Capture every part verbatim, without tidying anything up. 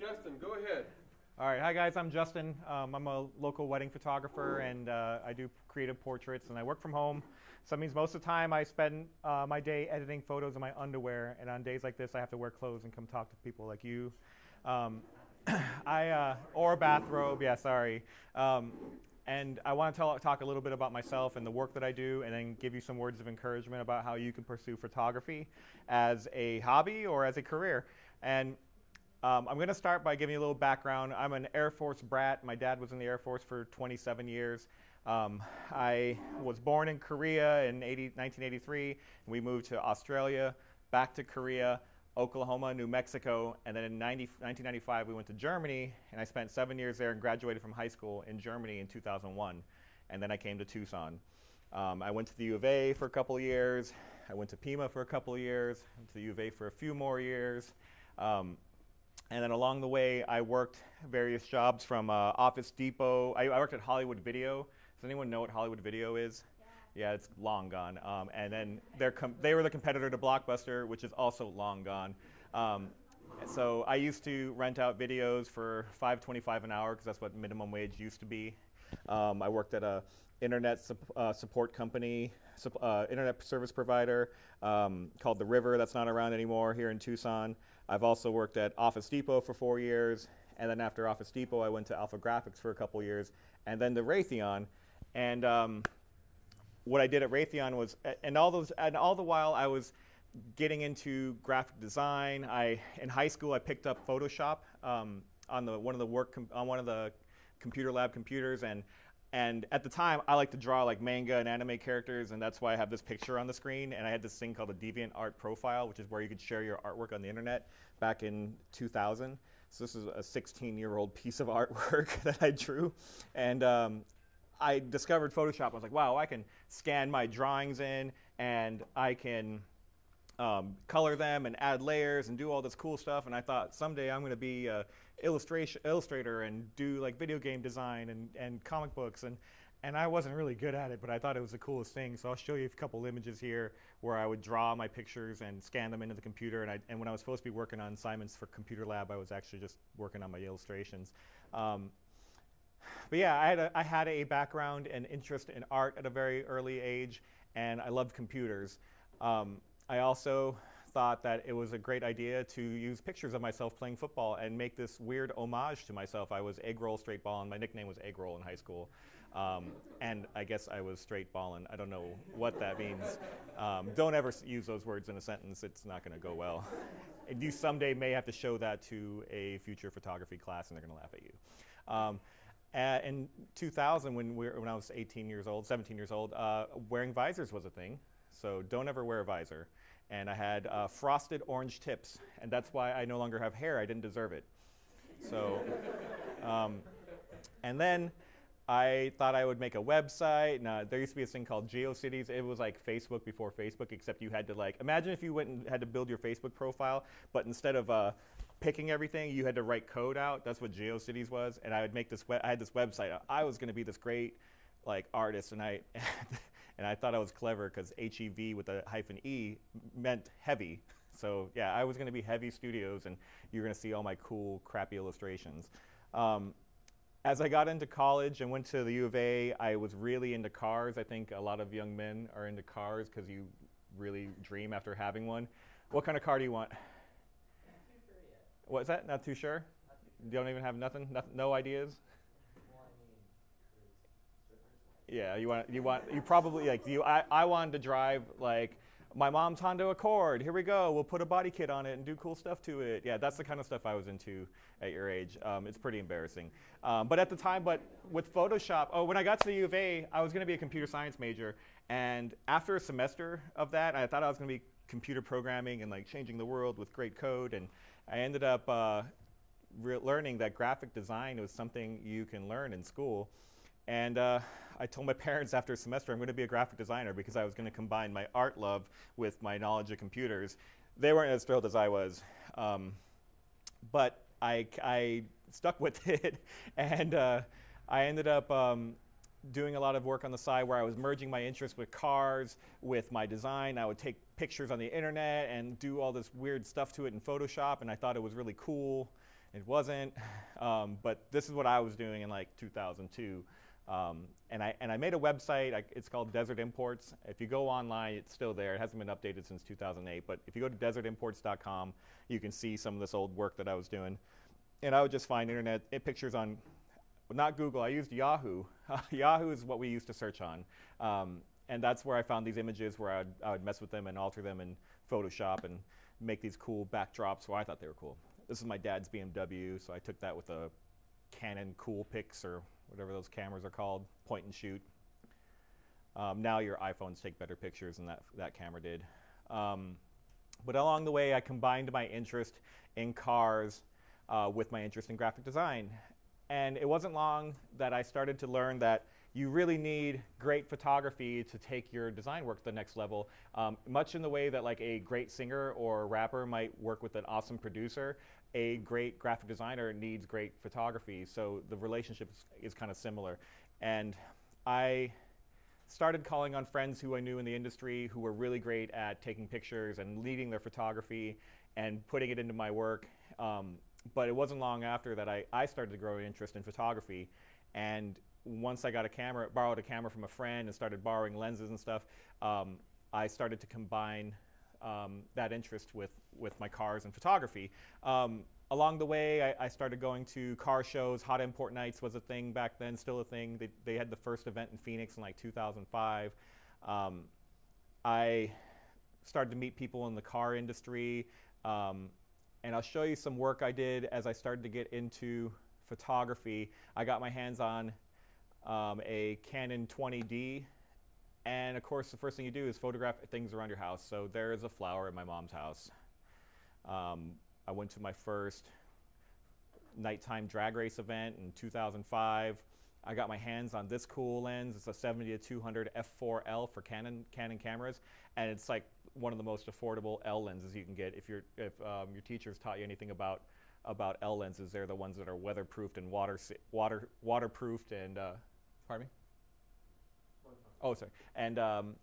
Justin, go ahead. All right, hi guys, I'm Justin. Um, I'm a local wedding photographer and uh, I do creative portraits and I work from home. So that means most of the time I spend uh, my day editing photos in my underwear, and on days like this I have to wear clothes and come talk to people like you. Um, I, uh, or a bathrobe, yeah, sorry. Um, and I want to tell, talk a little bit about myself and the work that I do, and then give you some words of encouragement about how you can pursue photography as a hobby or as a career. And um, I'm going to start by giving you a little background. I'm an Air Force brat. My dad was in the Air Force for twenty-seven years. Um, I was born in Korea in nineteen eighty-three, and we moved to Australia, back to Korea, Oklahoma, New Mexico, and then in nineteen ninety-five we went to Germany, and I spent seven years there and graduated from high school in Germany in two thousand one, and then I came to Tucson. Um, I went to the U of A for a couple of years, I went to Pima for a couple of years, went to the U of A for a few more years, um, and then along the way I worked various jobs from uh, Office Depot. I, I worked at Hollywood Video. Does anyone know what Hollywood Video is? Yeah, it's long gone. Um, and then they're com they were the competitor to Blockbuster, which is also long gone. Um, so I used to rent out videos for five twenty-five an hour, because that's what minimum wage used to be. Um, I worked at a internet su uh, support company, su uh, internet service provider um, called The River. That's not around anymore here in Tucson. I've also worked at Office Depot for four years. And then after Office Depot, I went to Alpha Graphics for a couple years. And then to Raytheon. And um, what I did at Raytheon was, and all those, and all the while I was getting into graphic design. I, in high school, I picked up Photoshop um, on the one of the work on one of the computer lab computers, and and at the time I liked to draw like manga and anime characters, and that's why I have this picture on the screen. And I had this thing called a Deviant Art profile, which is where you could share your artwork on the internet back in two thousand. So this is a sixteen-year-old piece of artwork that I drew, and. Um, I discovered Photoshop. I was like, wow, I can scan my drawings in, and I can um, color them and add layers and do all this cool stuff. And I thought, someday I'm going to be an illustration illustrator and do like video game design and, and comic books. And, and I wasn't really good at it, but I thought it was the coolest thing. So I'll show you a couple images here where I would draw my pictures and scan them into the computer. And, I, and when I was supposed to be working on assignments for computer lab, I was actually just working on my illustrations. Um, But yeah, I had, a, I had a background and interest in art at a very early age, and I loved computers. Um, I also thought that it was a great idea to use pictures of myself playing football and make this weird homage to myself. I was egg roll straight ballin', my nickname was egg roll in high school. Um, and I guess I was straight ballin', I don't know what that means. Um, don't ever use those words in a sentence, it's not gonna go well. And you someday may have to show that to a future photography class and they're gonna laugh at you. Um, Uh, in two thousand, when, we were, when I was eighteen years old, seventeen years old, uh, wearing visors was a thing. So don't ever wear a visor. And I had uh, frosted orange tips, and that's why I no longer have hair. I didn't deserve it. So, um, and then I thought I would make a website. And, uh, there used to be this thing called GeoCities. It was like Facebook before Facebook, except you had to like, imagine if you went and had to build your Facebook profile, but instead of uh, picking everything, you had to write code out. That's what GeoCities was, and I would make this. I had this website. I was going to be this great, like, artist, and I, and I thought I was clever because H E V with a hyphen E meant heavy. So yeah, I was going to be Heavy Studios, and you're going to see all my cool, crappy illustrations. Um, as I got into college and went to the U of A, I was really into cars. I think a lot of young men are into cars because you really dream after having one. What kind of car do you want? What's that? Not too sure? Not too sure. You don't even have nothing? No, no ideas? Well, I mean, yeah, you want, you want, you probably, like, you, I, I wanted to drive, like, my mom's Honda Accord. Here we go. We'll put a body kit on it and do cool stuff to it. Yeah, that's the kind of stuff I was into at your age. Um, it's pretty embarrassing. Um, but at the time, but with Photoshop, oh, when I got to the U of A, I was going to be a computer science major. And after a semester of that, I thought I was going to be computer programming and like changing the world with great code, and I ended up uh, re learning that graphic design was something you can learn in school. And uh, I told my parents after a semester I'm going to be a graphic designer because I was going to combine my art love with my knowledge of computers. They weren't as thrilled as I was, um, but I, I stuck with it, and uh, I ended up um, doing a lot of work on the side where I was merging my interests with cars, with my design. I would take pictures on the internet and do all this weird stuff to it in Photoshop, and I thought it was really cool. It wasn't, um, but this is what I was doing in like two thousand two. Um, and, I, and I made a website. I, it's called Desert Imports. If you go online, it's still there. It hasn't been updated since two thousand eight, but if you go to desert imports dot com, you can see some of this old work that I was doing. And I would just find internet it, pictures on, well, not Google, I used Yahoo. Yahoo is what we used to search on. Um, and that's where I found these images where I would, I would mess with them and alter them in Photoshop and make these cool backdrops where I thought they were cool. This is my dad's B M W, so I took that with a Canon Coolpix or whatever those cameras are called, point and shoot. Um, now your iPhones take better pictures than that, that camera did. Um, but along the way, I combined my interest in cars uh, with my interest in graphic design. And it wasn't long that I started to learn that you really need great photography to take your design work to the next level. Um, much in the way that like a great singer or rapper might work with an awesome producer, a great graphic designer needs great photography. So the relationship is, is kind of similar. And I started calling on friends who I knew in the industry who were really great at taking pictures and leading their photography and putting it into my work. Um, but it wasn't long after that I, I started to grow an interest in photography. And once I got a camera, borrowed a camera from a friend and started borrowing lenses and stuff, um, I started to combine um, that interest with, with my cars and photography. Um, along the way, I, I started going to car shows. Hot Import Nights was a thing back then, still a thing. They, they had the first event in Phoenix in like two thousand five. Um, I started to meet people in the car industry. Um, and I'll show you some work I did as I started to get into photography. I got my hands on Um, a Canon twenty D, and of course the first thing you do is photograph things around your house. So there is a flower in my mom's house. Um, I went to my first nighttime drag race event in two thousand five. I got my hands on this cool lens. It's a seventy to two hundred f four L for Canon Canon cameras, and it's like one of the most affordable L lenses you can get. If you're if um, your teachers taught you anything about about L lenses, they're the ones that are weatherproofed and water water waterproofed and. Uh, Pardon me? Oh, sorry. And, um,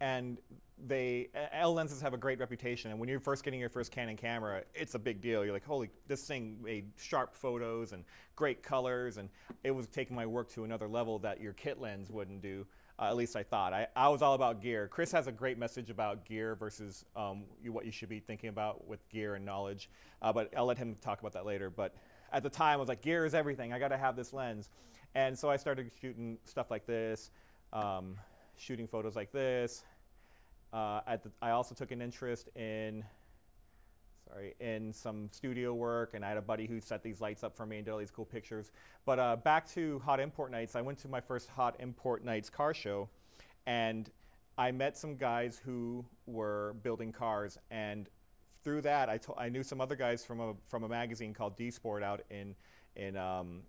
and they, L lenses have a great reputation. And when you're first getting your first Canon camera, it's a big deal. You're like, holy, this thing made sharp photos and great colors. And it was taking my work to another level that your kit lens wouldn't do. Uh, at least I thought. I, I was all about gear. Chris has a great message about gear versus um, you, what you should be thinking about with gear and knowledge. Uh, but I'll let him talk about that later. But at the time, I was like, gear is everything. I got to have this lens. And so I started shooting stuff like this, um, shooting photos like this. Uh, at the, I also took an interest in, sorry, in some studio work, and I had a buddy who set these lights up for me and did all these cool pictures. But uh, back to Hot Import Nights, I went to my first Hot Import Nights car show, and I met some guys who were building cars. And through that, I, I knew some other guys from a, from a magazine called D-Sport out in, in um,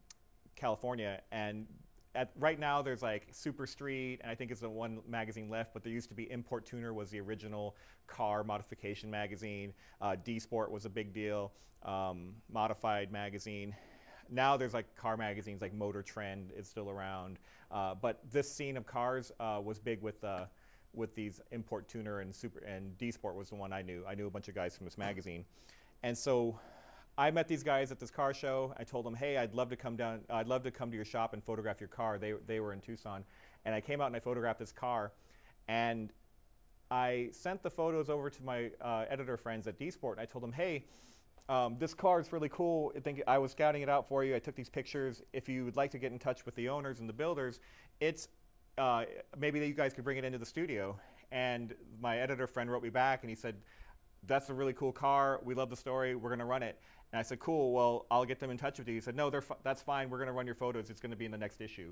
California, and at right now there's like Super Street, and I think it's the one magazine left, but there used to be Import Tuner was the original car modification magazine. Uh, D-Sport was a big deal, um, Modified magazine. Now there's like car magazines like Motor Trend is still around, uh, but this scene of cars uh, was big with uh, with these Import Tuner and Super and D-Sport was the one I knew. I knew a bunch of guys from this magazine, and so I met these guys at this car show. I told them, hey, I'd love to come down, I'd love to come to your shop and photograph your car. They, they were in Tucson. And I came out and I photographed this car. And I sent the photos over to my uh, editor friends at D-Sport. And I told them, hey, um, this car is really cool. I, think I was scouting it out for you. I took these pictures. If you would like to get in touch with the owners and the builders, it's, uh, maybe that you guys could bring it into the studio. And my editor friend wrote me back and he said, that's a really cool car. We love the story. We're going to run it. And I said, cool, well, I'll get them in touch with you. He said, no, they're f that's fine. We're going to run your photos. It's going to be in the next issue.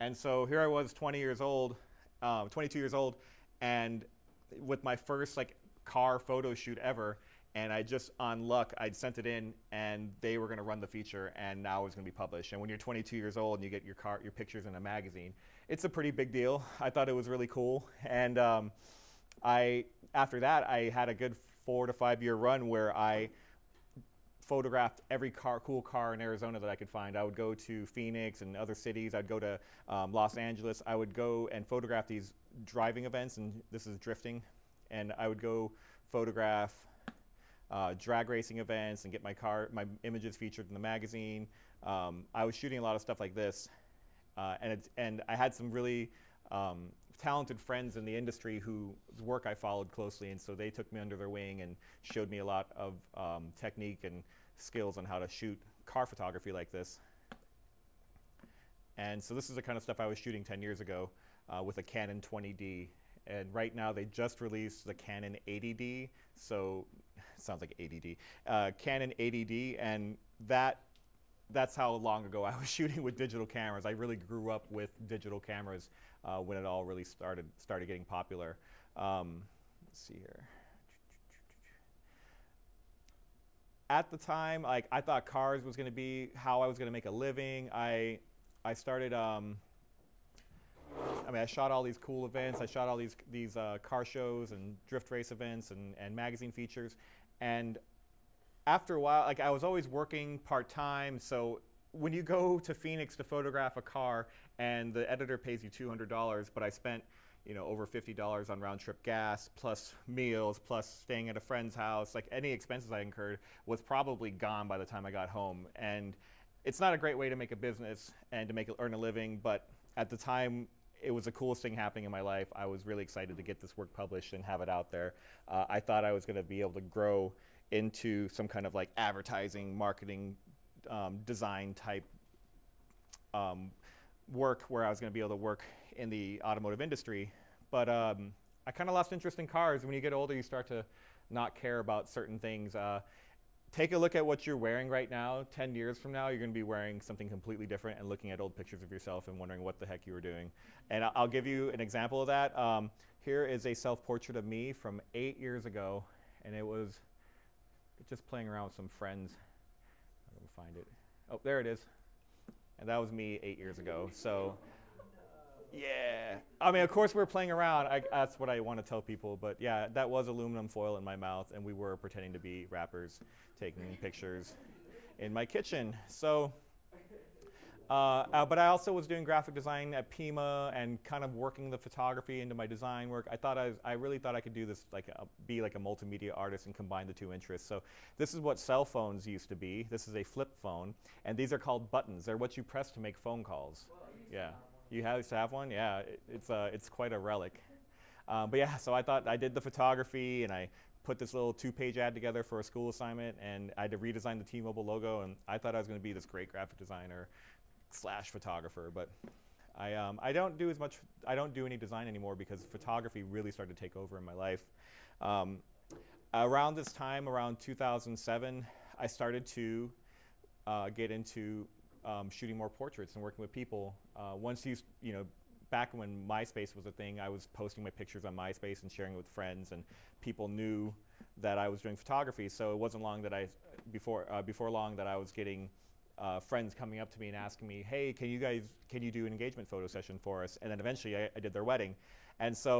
And so here I was, twenty years old, um, twenty-two years old, and with my first like car photo shoot ever. And I just, on luck, I'd sent it in, and they were going to run the feature, and now it was going to be published. And when you're twenty-two years old and you get your car, your pictures in a magazine, it's a pretty big deal. I thought it was really cool. And um, I, after that, I had a good four to five year run where I photographed every car, cool car in Arizona that I could find. I would go to Phoenix and other cities. I'd go to um, Los Angeles. I would go and photograph these driving events, and this is drifting. And I would go photograph uh, drag racing events and get my car, my images featured in the magazine. Um, I was shooting a lot of stuff like this, uh, and it's, and I had some really um, talented friends in the industry whose work I followed closely, and so they took me under their wing and showed me a lot of um, technique and skills on how to shoot car photography like this. And so this is the kind of stuff I was shooting ten years ago uh, with a Canon twenty D. And right now they just released the Canon eighty D, so sounds like A D D, uh, Canon eighty D, and that that's how long ago I was shooting with digital cameras. I really grew up with digital cameras uh, when it all really started started getting popular. Um, let's see here. At the time, like I thought cars was going to be how I was going to make a living. I I started. Um, I mean, I shot all these cool events. I shot all these these uh, car shows and drift race events and, and magazine features. And after a while, like I was always working part-time. So when you go to Phoenix to photograph a car and the editor pays you two hundred dollars, but I spent you know, over fifty dollars on round-trip gas, plus meals, plus staying at a friend's house, like any expenses I incurred was probably gone by the time I got home. And it's not a great way to make a business and to make earn a living, but at the time, it was the coolest thing happening in my life. I was really excited to get this work published and have it out there. Uh, I thought I was going to be able to grow into some kind of like advertising, marketing, um, design type um, work where I was going to be able to work in the automotive industry. But um, I kind of lost interest in cars. When you get older, you start to not care about certain things. Uh, Take a look at what you're wearing right now. ten years from now, you're going to be wearing something completely different and looking at old pictures of yourself and wondering what the heck you were doing. And I'll, I'll give you an example of that. Um, here is a self-portrait of me from eight years ago, and it was just playing around with some friends. I'm going to find it. Oh, there it is. And that was me eight years ago. So, yeah. I mean, of course, we were playing around. I, that's what I want to tell people. But yeah, that was aluminum foil in my mouth, and we were pretending to be rappers, taking pictures in my kitchen. So, uh, uh, but I also was doing graphic design at Pima and kind of working the photography into my design work. I thought I, was, I really thought I could do this, like a, be like a multimedia artist and combine the two interests. So this is what cell phones used to be. This is a flip phone, and these are called buttons. They're what you press to make phone calls. Yeah. You used to have one? Yeah, it, it's, uh, it's quite a relic. Uh, but yeah, so I thought I did the photography, and I put this little two-page ad together for a school assignment, and I had to redesign the T-Mobile logo, and I thought I was going to be this great graphic designer slash photographer. But I, um, I don't do as much, I don't do any design anymore because photography really started to take over in my life. Um, around this time, around two thousand seven, I started to uh, get into Um, shooting more portraits and working with people. Uh, once you, you know, back when MySpace was a thing, I was posting my pictures on MySpace and sharing it with friends, and people knew that I was doing photography. So it wasn't long that I, before uh, before long, that I was getting uh, friends coming up to me and asking me, "Hey, can you guys, can you do an engagement photo session for us?" And then eventually, I, I did their wedding, and so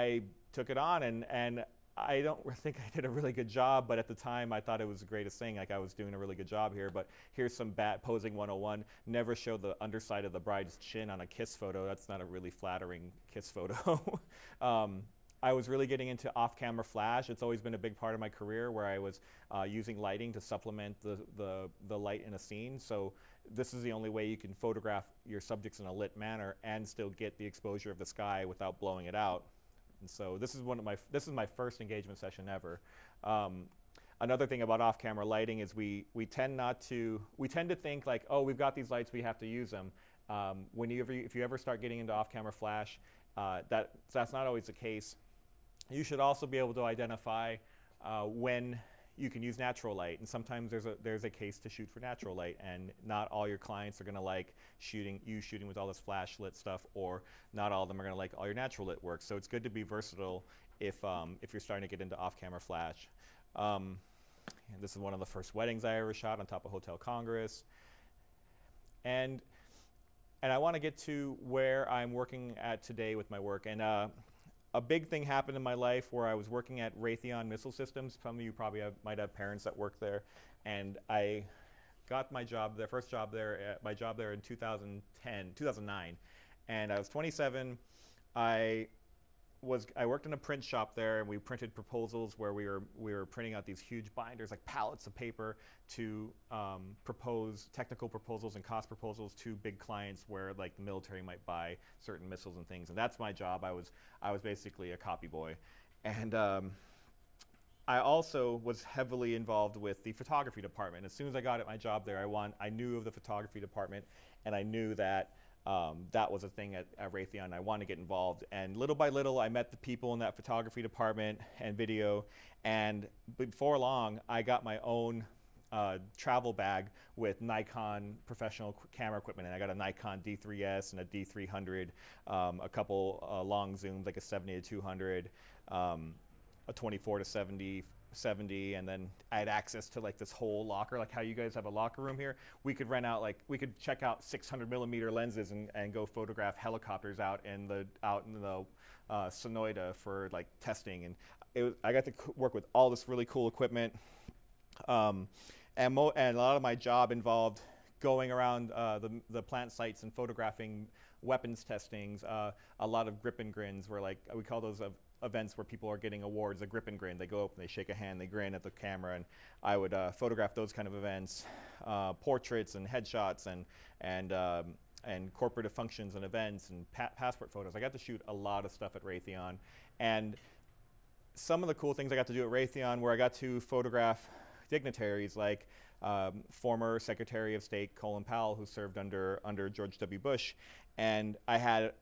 I took it on, and and. I don't think I did a really good job, but at the time I thought it was the greatest thing. Like I was doing a really good job here, but here's some bat posing one oh one. Never show the underside of the bride's chin on a kiss photo. That's not a really flattering kiss photo. um, I was really getting into off-camera flash. It's always been a big part of my career where I was uh, using lighting to supplement the, the, the light in a scene. So this is the only way you can photograph your subjects in a lit manner and still get the exposure of the sky without blowing it out. And so this is one of my f this is my first engagement session ever. Um, another thing about off-camera lighting is we we tend not to we tend to think like, oh, we've got these lights, we have to use them. Um, when you ever, if you ever start getting into off-camera flash, uh, that that's not always the case. You should also be able to identify uh, when you can use natural light, and sometimes there's a there's a case to shoot for natural light, and not all your clients are going to like shooting you shooting with all this flash lit stuff, or not all of them are going to like all your natural lit work. So it's good to be versatile if um, if you're starting to get into off camera flash. Um, and this is one of the first weddings I ever shot on top of Hotel Congress, and and I want to get to where I'm working at today with my work. And uh, a big thing happened in my life where I was working at Raytheon Missile Systems. Some of you probably have, might have parents that work there. And I got my job, the first job there, uh, my job there in two thousand ten, two thousand nine. And I was twenty-seven. I was, I worked in a print shop there, and we printed proposals where we were, we were printing out these huge binders, like pallets of paper, to um, propose technical proposals and cost proposals to big clients where like the military might buy certain missiles and things. And that's my job. I was, I was basically a copy boy. And um, I also was heavily involved with the photography department. As soon as I got at my job there, I, won, I knew of the photography department, and I knew that Um, that was a thing at, at Raytheon. I wanted to get involved, and little by little I met the people in that photography department and video, and before long I got my own uh, travel bag with Nikon professional camera equipment, and I got a Nikon D three S and a D three hundred, um, a couple uh, long zooms like a seventy to two hundred, um, a twenty-four to seventy, and then I had access to like this whole locker, like how you guys have a locker room here. We could rent out, like we could check out six hundred millimeter lenses and, and go photograph helicopters out in the out in the uh, Sonoyta for like testing. And it was, I got to work with all this really cool equipment, um, and, mo and a lot of my job involved going around uh, the, the plant sites and photographing weapons testings. Uh, a lot of grip and grins were like, we call those of events where people are getting awards, a grip and grin. They go up and they shake a hand, they grin at the camera, and I would uh, photograph those kind of events, uh, portraits and headshots and and um, and corporate functions and events and pa passport photos. I got to shoot a lot of stuff at Raytheon, and some of the cool things I got to do at Raytheon where I got to photograph dignitaries like um, former Secretary of State Colin Powell, who served under under George W. Bush, and I had.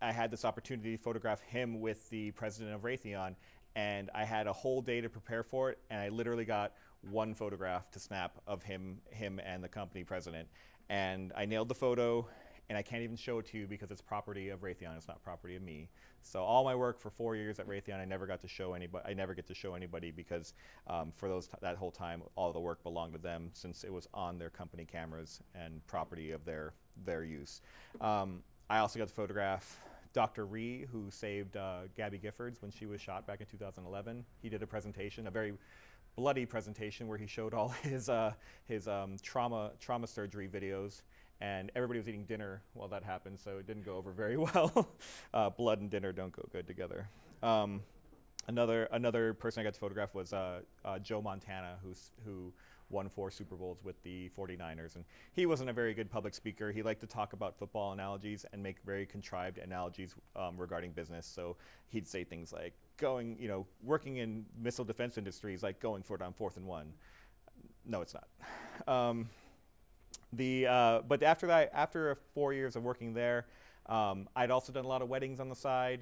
I had this opportunity to photograph him with the president of Raytheon, and I had a whole day to prepare for it, and I literally got one photograph to snap of him him and the company president. And I nailed the photo, and I can't even show it to you because it's property of Raytheon, it's not property of me. So all my work for four years at Raytheon, I never got to show anybody, I never get to show anybody because um, for those t that whole time, all the work belonged to them since it was on their company cameras and property of their, their use. Um, I also got to photograph Doctor Rhee, who saved uh, Gabby Giffords when she was shot back in two thousand eleven. He did a presentation, a very bloody presentation, where he showed all his uh, his um, trauma trauma surgery videos, and everybody was eating dinner while that happened, so it didn't go over very well. uh, blood and dinner don't go good together. Um, another another person I got to photograph was uh, uh, Joe Montana, who's who. won four Super Bowls with the forty-niners, and he wasn't a very good public speaker. He liked to talk about football analogies and make very contrived analogies um, regarding business. So he'd say things like, "Going, you know, working in missile defense industry is like going for it on fourth and one." No, it's not. Um, the uh, but after that, after four years of working there, um, I'd also done a lot of weddings on the side,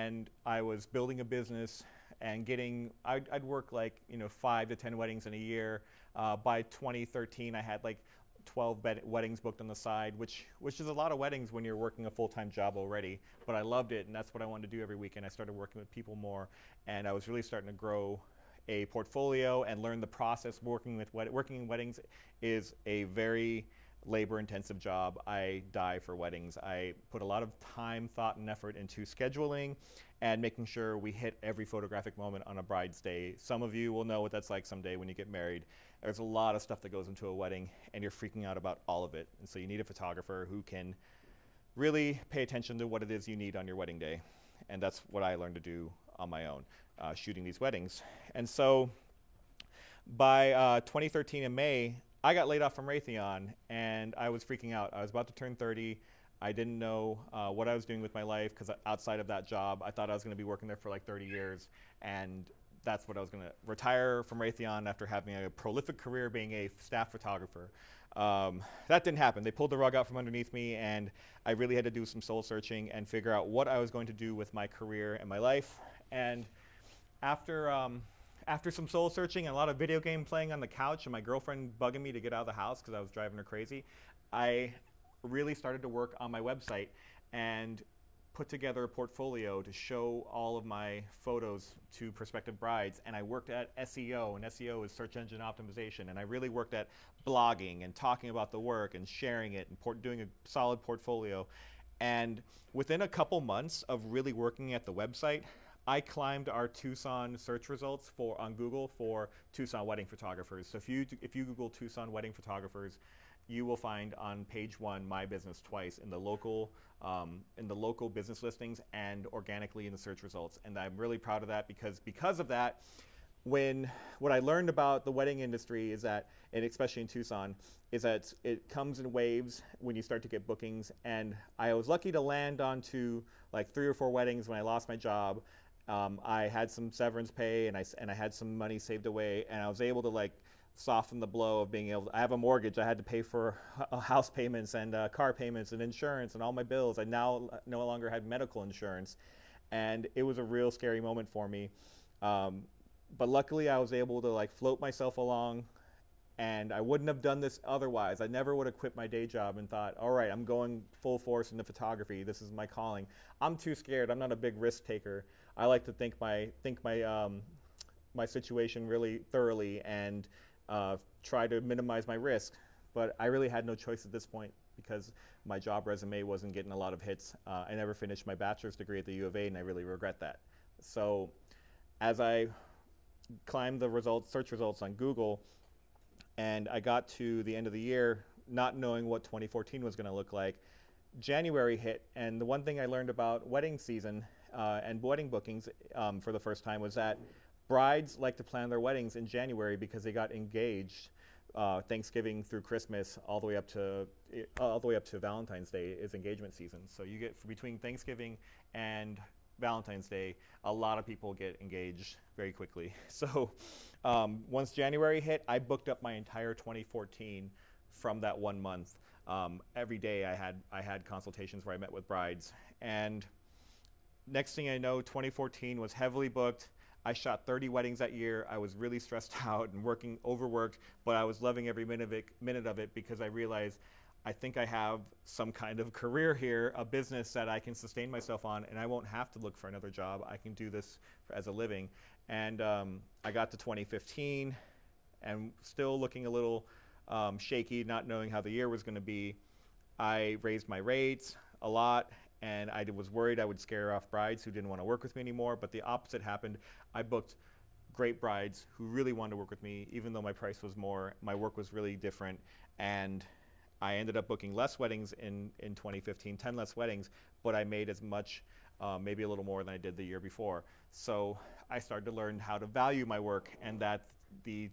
and I was building a business. And getting, I'd, I'd work like, you know, five to ten weddings in a year. Uh, by twenty thirteen, I had like twelve weddings booked on the side, which which is a lot of weddings when you're working a full-time job already. But I loved it, and that's what I wanted to do every weekend. I started working with people more, and I was really starting to grow a portfolio and learn the process. Working with wed working in weddings is a very labor-intensive job. I die for weddings. I put a lot of time, thought, and effort into scheduling and making sure we hit every photographic moment on a bride's day. Some of you will know what that's like someday when you get married. There's a lot of stuff that goes into a wedding, and you're freaking out about all of it. And so you need a photographer who can really pay attention to what it is you need on your wedding day. And that's what I learned to do on my own, uh, shooting these weddings. And so by uh, twenty thirteen in May, I got laid off from Raytheon, and I was freaking out. I was about to turn thirty. I didn't know uh, what I was doing with my life, because outside of that job, I thought I was going to be working there for like thirty years, and that's what I was going to retire from Raytheon after having a prolific career being a staff photographer. Um, that didn't happen. They pulled the rug out from underneath me, and I really had to do some soul searching and figure out what I was going to do with my career and my life. And after um, After some soul searching and a lot of video game playing on the couch and my girlfriend bugging me to get out of the house because I was driving her crazy, I really started to work on my website and put together a portfolio to show all of my photos to prospective brides. And I worked at S E O, and S E O is search engine optimization, and I really worked at blogging and talking about the work and sharing it and port doing a solid portfolio. And within a couple months of really working at the website, I climbed our Tucson search results for on Google for Tucson wedding photographers. So if you if you Google Tucson wedding photographers, you will find on page one my business twice in the local um, in the local business listings and organically in the search results. And I'm really proud of that because because of that, when what I learned about the wedding industry is that, and especially in Tucson, is that it comes in waves when you start to get bookings. And I was lucky to land onto like three or four weddings when I lost my job. Um, I had some severance pay and I, and I had some money saved away, and I was able to like soften the blow of being able to, I have a mortgage, I had to pay for house payments and uh, car payments and insurance and all my bills. I now no longer had medical insurance, and it was a real scary moment for me. Um, but luckily I was able to like float myself along, and I wouldn't have done this otherwise. I never would have quit my day job and thought, all right, I'm going full force into photography. This is my calling. I'm too scared. I'm not a big risk taker. I like to think my think my um, my situation really thoroughly and uh, try to minimize my risk. But I really had no choice at this point because my job resume wasn't getting a lot of hits. Uh, I never finished my bachelor's degree at the U of A, and I really regret that. So as I climbed the results, search results on Google, and I got to the end of the year not knowing what twenty fourteen was going to look like. January hit, and the one thing I learned about wedding season uh, and wedding bookings um, for the first time was that brides like to plan their weddings in January because they got engaged uh, Thanksgiving through Christmas all the way up to uh, all the way up to Valentine's Day is engagement season. So you get between Thanksgiving and Valentine's Day, a lot of people get engaged very quickly. So um, once January hit, I booked up my entire twenty fourteen from that one month. Um, every day I had, I had consultations where I met with brides. And next thing I know, twenty fourteen was heavily booked. I shot thirty weddings that year. I was really stressed out and working overworked, but I was loving every minute of it, minute of it because I realized I think I have some kind of career here, a business that I can sustain myself on, and I won't have to look for another job. I can do this for, as a living. And um, I got to twenty fifteen and still looking a little um, shaky, not knowing how the year was gonna be. I raised my rates a lot, and I was worried I would scare off brides who didn't wanna work with me anymore, but the opposite happened. I booked great brides who really wanted to work with me, even though my price was more, my work was really different, and I ended up booking less weddings in, in twenty fifteen, ten less weddings, but I made as much, uh, maybe a little more than I did the year before. So I started to learn how to value my work, and that the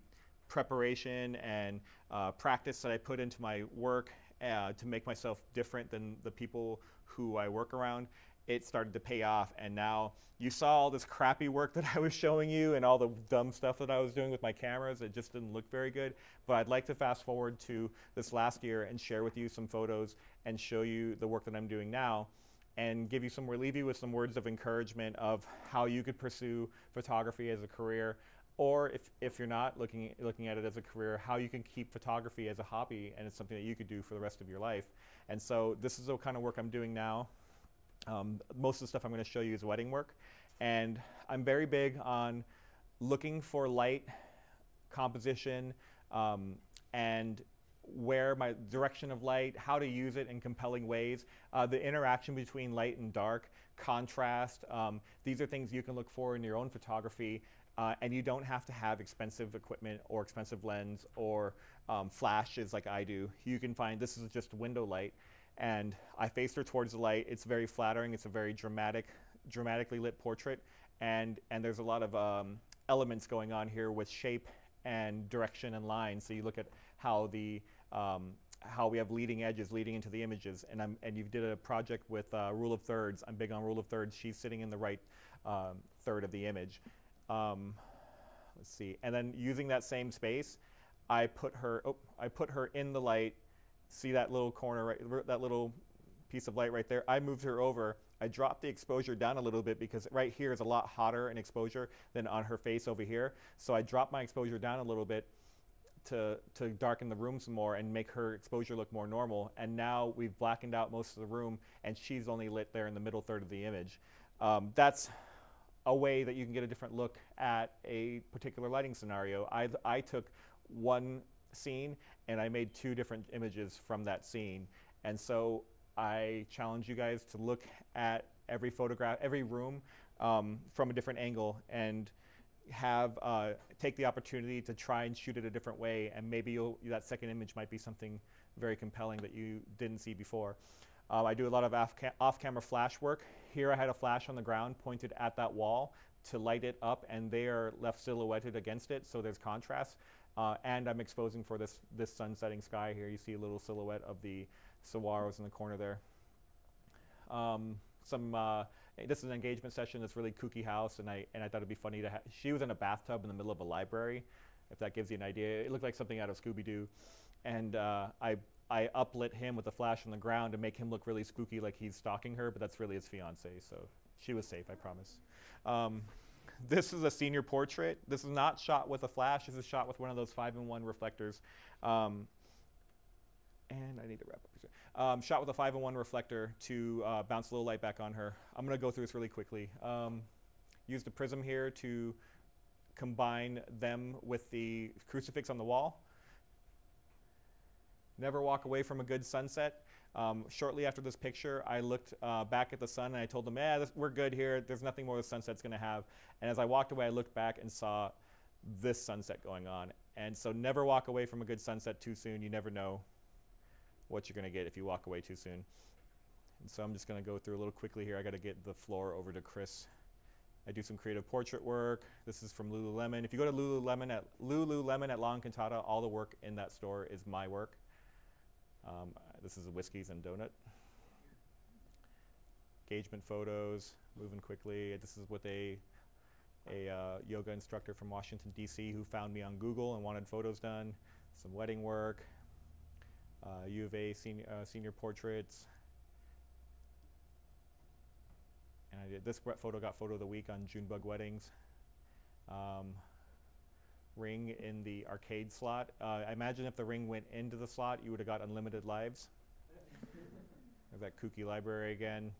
preparation and uh, practice that I put into my work uh, to make myself different than the people who I work around, it started to pay off. And now you saw all this crappy work that I was showing you and all the dumb stuff that I was doing with my cameras. It just didn't look very good. But I'd like to fast forward to this last year and share with you some photos and show you the work that I'm doing now and give you some, relieve you with some words of encouragement of how you could pursue photography as a career, or if, if you're not looking, looking at it as a career, how you can keep photography as a hobby and it's something that you could do for the rest of your life. And so this is the kind of work I'm doing now. Um, most of the stuff I'm going to show you is wedding work, and I'm very big on looking for light, composition, um, and where my direction of light, how to use it in compelling ways, uh, the interaction between light and dark, contrast. Um, these are things you can look for in your own photography, uh, and you don't have to have expensive equipment or expensive lens or um, flashes like I do. You can find, this is just window light. And I faced her towards the light. It's very flattering. It's a very dramatic, dramatically lit portrait. And, and there's a lot of um, elements going on here with shape and direction and line. So you look at how, the, um, how we have leading edges leading into the images. And, I'm, and you did a project with uh, rule of thirds. I'm big on rule of thirds. She's sitting in the right um, third of the image. Um, let's see. And then using that same space, I put her, oh, I put her in the light. See that little corner, right, that little piece of light right there? I moved her over. I dropped the exposure down a little bit because right here is a lot hotter in exposure than on her face over here. So I dropped my exposure down a little bit to, to darken the room some more and make her exposure look more normal. And now we've blackened out most of the room, and she's only lit there in the middle third of the image. Um, that's a way that you can get a different look at a particular lighting scenario. I, I took one scene and I made two different images from that scene, and so I challenge you guys to look at every photograph, every room um, from a different angle, and have uh, take the opportunity to try and shoot it a different way, and maybe you'll, that second image might be something very compelling that you didn't see before. Uh, I do a lot of off-camera flash work. Here I had a flash on the ground pointed at that wall to light it up, and they are left silhouetted against it, so there's contrast. Uh, and I'm exposing for this, this sun-setting sky here. You see a little silhouette of the saguaros in the corner there. Um, some, uh, this is an engagement session that's really kooky house, and I, and I thought it'd be funny to have, she was in a bathtub in the middle of a library, if that gives you an idea. It looked like something out of Scooby-Doo. And uh, I, I uplit him with a flash on the ground to make him look really spooky, like he's stalking her, but that's really his fiance, so she was safe, I promise. Um, This is a senior portrait. This is not shot with a flash. This is shot with one of those five in one reflectors. Um, and I need to wrap up here. Um, shot with a five in one reflector to uh, bounce a little light back on her. I'm going to go through this really quickly. Um, used a prism here to combine them with the crucifix on the wall. Never walk away from a good sunset. Um, shortly after this picture, I looked uh, back at the sun, and I told them, eh, this, we're good here. There's nothing more the sunset's going to have. And as I walked away, I looked back and saw this sunset going on. And so never walk away from a good sunset too soon. You never know what you're going to get if you walk away too soon. And so I'm just going to go through a little quickly here. I got to get the floor over to Chris. I do some creative portrait work. This is from Lululemon. If you go to Lululemon at, Lululemon at La Encantada, all the work in that store is my work. Um, this is a Whiskeys and Donut. Engagement photos, moving quickly. This is with a, a uh, yoga instructor from Washington, D C who found me on Google and wanted photos done. Some wedding work, uh, U of A senior, uh, senior portraits. And I did, this photo got Photo of the Week on Junebug Weddings. Um, ring in the arcade slot. Uh, I imagine if the ring went into the slot, you would have got unlimited lives. There's that kooky library again.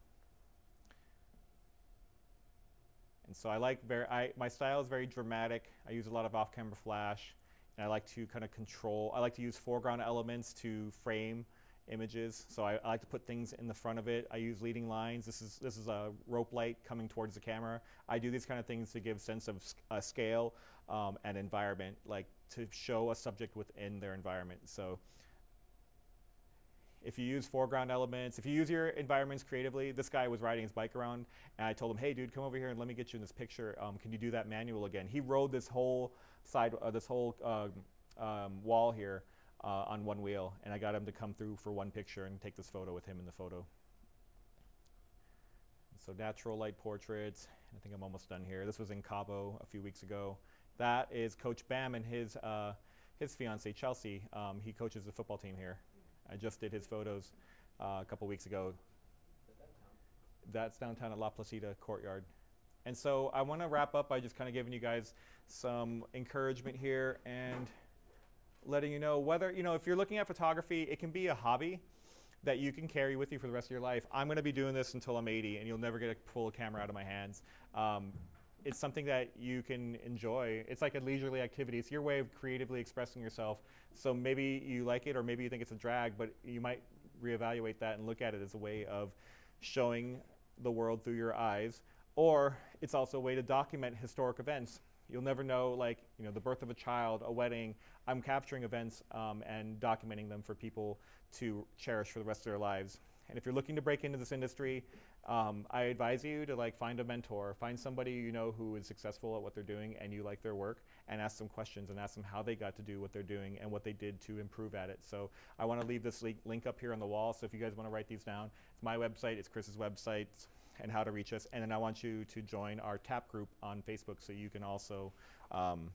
And so I like very, I, my style is very dramatic. I use a lot of off-camera flash, and I like to kind of control, I like to use foreground elements to frame images. So I, I like to put things in the front of it. I use leading lines. This is, this is a rope light coming towards the camera. I do these kind of things to give sense of sc uh, scale um, and environment, like to show a subject within their environment. So if you use foreground elements, if you use your environments creatively, this guy was riding his bike around, and I told him, hey dude, come over here and let me get you in this picture. Um, can you do that manual again? He rode this whole side, uh, this whole um, um, wall here. Uh, on one wheel, and I got him to come through for one picture and take this photo with him in the photo. So natural light portraits. I think I'm almost done here. This was in Cabo a few weeks ago. That is Coach Bam and his uh, his fiance Chelsea. Um, he coaches the football team here. I just did his photos uh, a couple weeks ago. That's downtown at La Placida Courtyard. And so I want to wrap up by just kind of giving you guys some encouragement here and letting you know whether, you know, if you're looking at photography, it can be a hobby that you can carry with you for the rest of your life. I'm going to be doing this until I'm eighty, and you'll never get a pull a camera out of my hands. Um, it's something that you can enjoy. It's like a leisurely activity. It's your way of creatively expressing yourself. So maybe you like it, or maybe you think it's a drag, but you might reevaluate that and look at it as a way of showing the world through your eyes. Or it's also a way to document historic events. You'll never know, like, you know, the birth of a child, a wedding. I'm capturing events um, and documenting them for people to cherish for the rest of their lives. And if you're looking to break into this industry, um, I advise you to like find a mentor, find somebody you know who is successful at what they're doing and you like their work, and ask them questions and ask them how they got to do what they're doing and what they did to improve at it. So I want to leave this li link up here on the wall. So if you guys want to write these down, it's my website, it's Chris's website, and how to reach us. And then I want you to join our TAP group on Facebook, so you can also, um,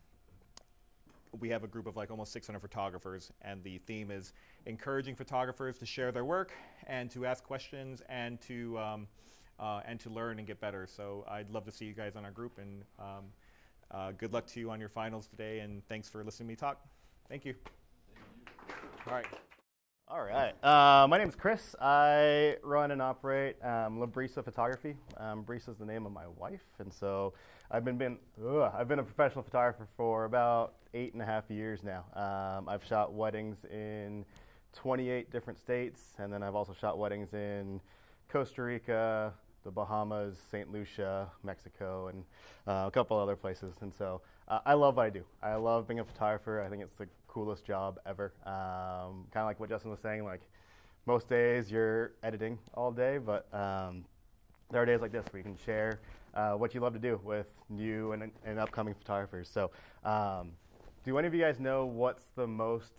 we have a group of like almost six hundred photographers, and the theme is encouraging photographers to share their work and to ask questions and to, um, uh, and to learn and get better. So I'd love to see you guys on our group, and um, uh, good luck to you on your finals today, and thanks for listening to me talk. Thank you. Thank you. All right. All right. Uh, my name is Chris. I run and operate um, La Brisa Photography. Um, Brisa is the name of my wife, and so I've been been ugh, I've been a professional photographer for about eight and a half years now. Um, I've shot weddings in twenty-eight different states, and then I've also shot weddings in Costa Rica, the Bahamas, Saint Lucia, Mexico, and uh, a couple other places. And so uh, I love what I do. I love being a photographer. I think it's the coolest job ever. Um, kind of like what Justin was saying, like most days you're editing all day, but um, there are days like this where you can share uh, what you love to do with new and, and upcoming photographers. So um, do any of you guys know what's the most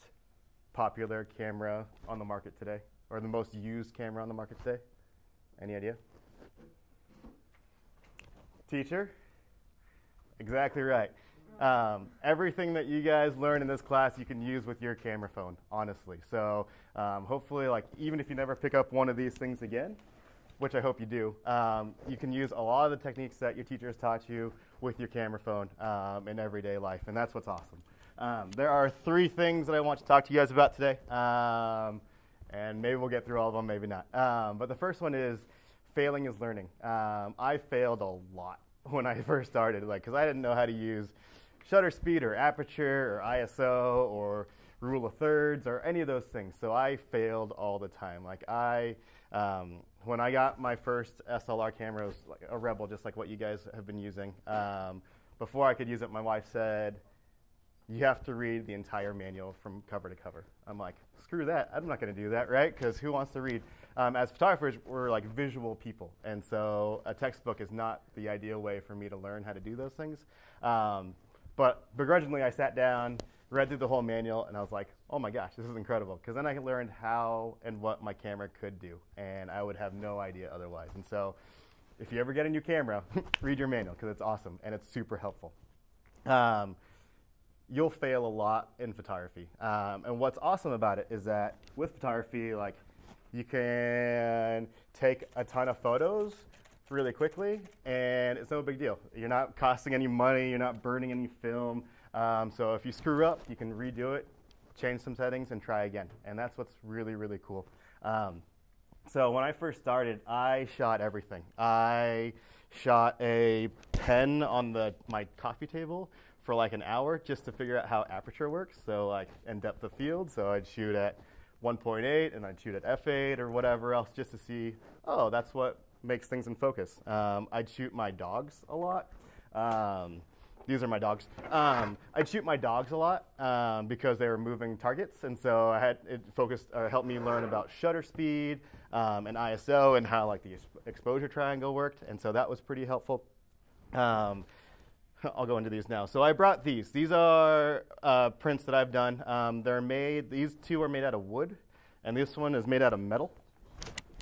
popular camera on the market today, or the most used camera on the market today? Any idea? Teacher? Exactly right. Um, everything that you guys learn in this class you can use with your camera phone, honestly. So um, hopefully, like, even if you never pick up one of these things again, which I hope you do, um, you can use a lot of the techniques that your teachers taught you with your camera phone um, in everyday life, and that's what's awesome. Um, there are three things that I want to talk to you guys about today, um, and maybe we'll get through all of them, maybe not. Um, but the first one is failing is learning. Um, I failed a lot when I first started, like, because I didn't know how to use shutter speed or aperture or I S O or rule of thirds or any of those things. So I failed all the time. Like I, um, when I got my first S L R camera, it was like a Rebel, just like what you guys have been using. Um, before I could use it, my wife said, "You have to read the entire manual from cover to cover." I'm like, screw that. I'm not going to do that, right? Because who wants to read? Um, as photographers, we're like visual people. And so a textbook is not the ideal way for me to learn how to do those things. Um, but begrudgingly, I sat down, read through the whole manual, and I was like, oh my gosh, this is incredible. Because then I learned how and what my camera could do, and I would have no idea otherwise. And so if you ever get a new camera, read your manual, because it's awesome, and it's super helpful. Um, you'll fail a lot in photography. Um, and what's awesome about it is that with photography, like, you can take a ton of photos really quickly, and it's no big deal. You're not costing any money. You're not burning any film. Um, so if you screw up, you can redo it, change some settings, and try again. And that's what's really, really cool. Um, so when I first started, I shot everything. I shot a pen on the my coffee table for like an hour just to figure out how aperture works, so like and depth of field. So I'd shoot at one point eight, and I'd shoot at f eight or whatever else just to see, oh, that's what makes things in focus. Um, I'd shoot my dogs a lot. Um, these are my dogs. Um, I'd shoot my dogs a lot um, because they were moving targets, and so I had it focused or helped me learn about shutter speed um, and I S O and how like the exposure triangle worked, and so that was pretty helpful. Um, I'll go into these now. So I brought these. These are uh, prints that I've done. Um, they're made, these two are made out of wood, and this one is made out of metal.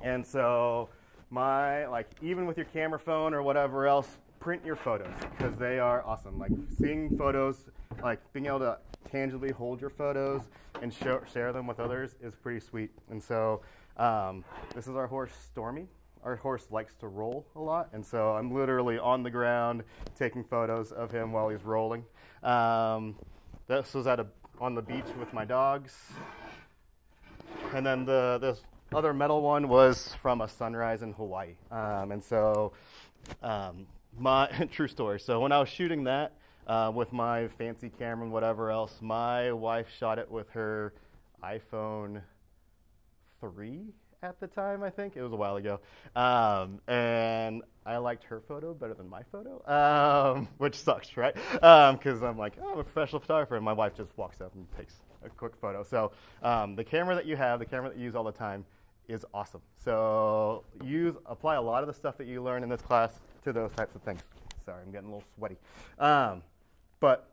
And so my, like, even with your camera phone or whatever else, print your photos, because they are awesome. Like, seeing photos, like being able to tangibly hold your photos and show, share them with others is pretty sweet. And so um, this is our horse, Stormy. Our horse likes to roll a lot, and so I'm literally on the ground taking photos of him while he's rolling. Um, this was at a, on the beach with my dogs. And then the, this other metal one was from a sunrise in Hawaii. Um, and so, um, my true story. So when I was shooting that uh, with my fancy camera and whatever else, my wife shot it with her iPhone three. At the time, I think. It was a while ago. Um, and I liked her photo better than my photo, um, which sucks, right? Because um, I'm like, oh, I'm a professional photographer, and my wife just walks up and takes a quick photo. So um, the camera that you have, the camera that you use all the time, is awesome. So use apply a lot of the stuff that you learn in this class to those types of things. Sorry, I'm getting a little sweaty. Um, but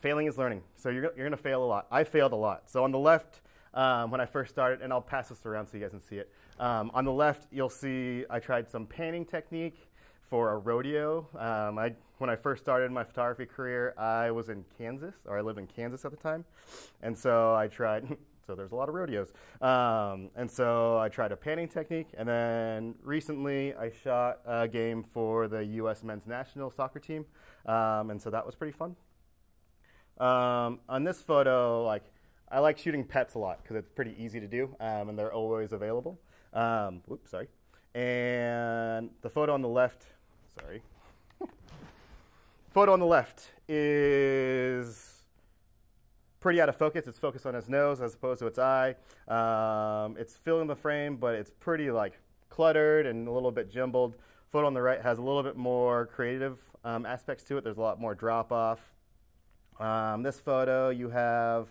failing is learning. So you're, you're going to fail a lot. I failed a lot. So on the left, Um, when I first started, and I'll pass this around so you guys can see it. Um, on the left, you'll see I tried some panning technique for a rodeo. Um, I, when I first started my photography career, I was in Kansas, or I lived in Kansas at the time. And so I tried, so there's a lot of rodeos. Um, and so I tried a panning technique. And then recently, I shot a game for the U S men's national soccer team. Um, and so that was pretty fun. Um, on this photo, like, I like shooting pets a lot because it's pretty easy to do, um, and they're always available. Um, oops, sorry. And the photo on the left, sorry. photo on the left is pretty out of focus. It's focused on his nose as opposed to its eye. Um, it's filling the frame, but it's pretty like cluttered and a little bit jumbled. Photo on the right has a little bit more creative um, aspects to it. There's a lot more drop off. Um, this photo you have,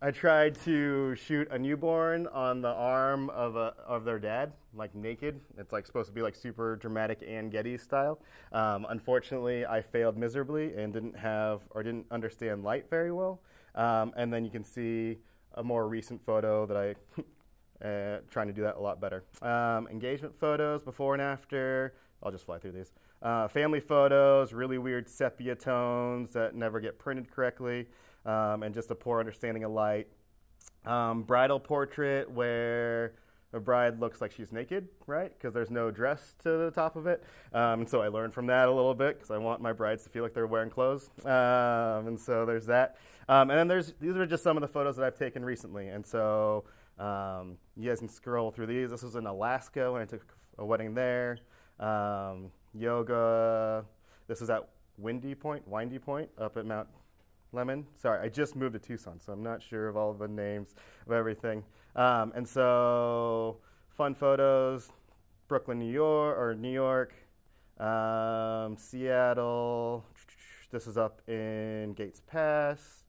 I tried to shoot a newborn on the arm of, a, of their dad, like naked. It's like supposed to be like super dramatic Ann Getty style. Um, unfortunately, I failed miserably and didn't have or didn't understand light very well. Um, and then you can see a more recent photo that I uh, trying to do that a lot better. Um, engagement photos, before and after. I'll just fly through these. Uh, family photos, really weird sepia tones that never get printed correctly. Um, and just a poor understanding of light. Um, bridal portrait where the bride looks like she's naked, right? Because there's no dress to the top of it. Um, and so I learned from that a little bit because I want my brides to feel like they're wearing clothes. Um, and so there's that. Um, and then there's, these are just some of the photos that I've taken recently. And so um, you guys can scroll through these. This was in Alaska when I took a wedding there. Um, yoga. This is at Windy Point, Windy Point up at Mount Lemon. Sorry, I just moved to Tucson, so I'm not sure of all the names of everything. Um, and so, fun photos, Brooklyn, New York, or New York, um, Seattle. This is up in Gates Pass.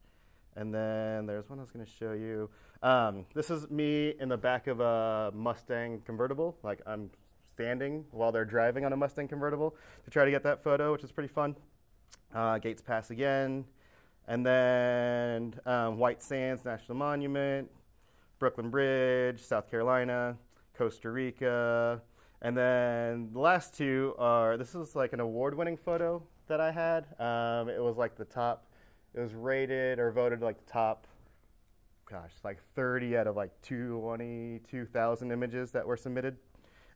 And then there's one I was going to show you. Um, this is me in the back of a Mustang convertible. Like, I'm standing while they're driving on a Mustang convertible to try to get that photo, which is pretty fun. Uh, Gates Pass again. And then um, White Sands National Monument, Brooklyn Bridge, South Carolina, Costa Rica. And then the last two are, this is like an award-winning photo that I had. Um, it was like the top, it was rated or voted like the top, gosh, like thirty out of like twenty-two thousand images that were submitted.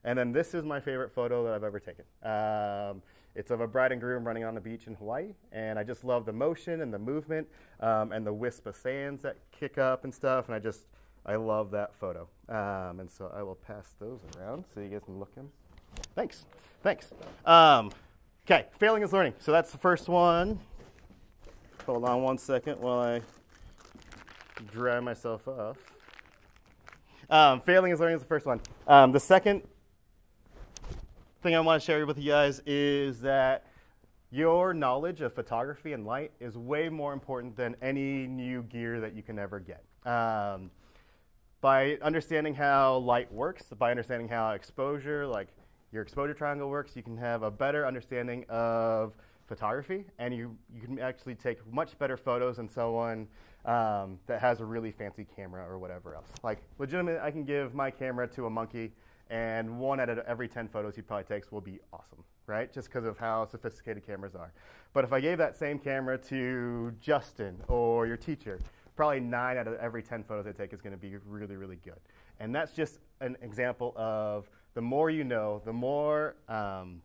And then this is my favorite photo that I've ever taken. Um, It's of a bride and groom running on the beach in Hawaii, and I just love the motion and the movement um, and the wisp of sands that kick up and stuff, and I just, I love that photo. Um, and so I will pass those around so you guys can look in. Thanks, thanks. Um, okay, failing is learning. So that's the first one. Hold on one second while I dry myself off. Um, failing is learning is the first one. Um, the second thing I want to share with you guys is that your knowledge of photography and light is way more important than any new gear that you can ever get. Um, by understanding how light works, by understanding how exposure, like your exposure triangle works, you can have a better understanding of photography, and you, you can actually take much better photos than someone um, that has a really fancy camera or whatever else. Like, legitimately, I can give my camera to a monkey, and one out of every ten photos he probably takes will be awesome, right? Just because of how sophisticated cameras are. But if I gave that same camera to Justin or your teacher, probably nine out of every ten photos they take is going to be really, really good. And that's just an example of the more you know, the more um,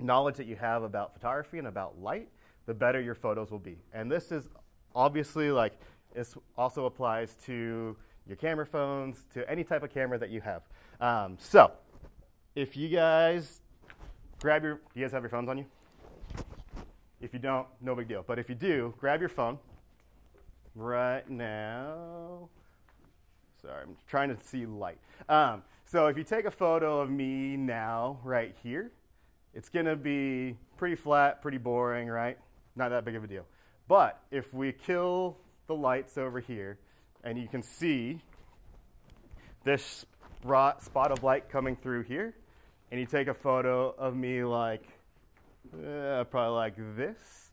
knowledge that you have about photography and about light, the better your photos will be. And this is obviously like, this also applies to your camera phones, to any type of camera that you have. Um, so, if you guys grab your, you guys have your phones on you? If you don't, no big deal. But if you do, grab your phone right now. Sorry, I'm trying to see light. Um, so if you take a photo of me now, right here, it's gonna be pretty flat, pretty boring, right? Not that big of a deal. But if we kill the lights over here, and you can see this broad spot of light coming through here, and you take a photo of me like uh, probably like this,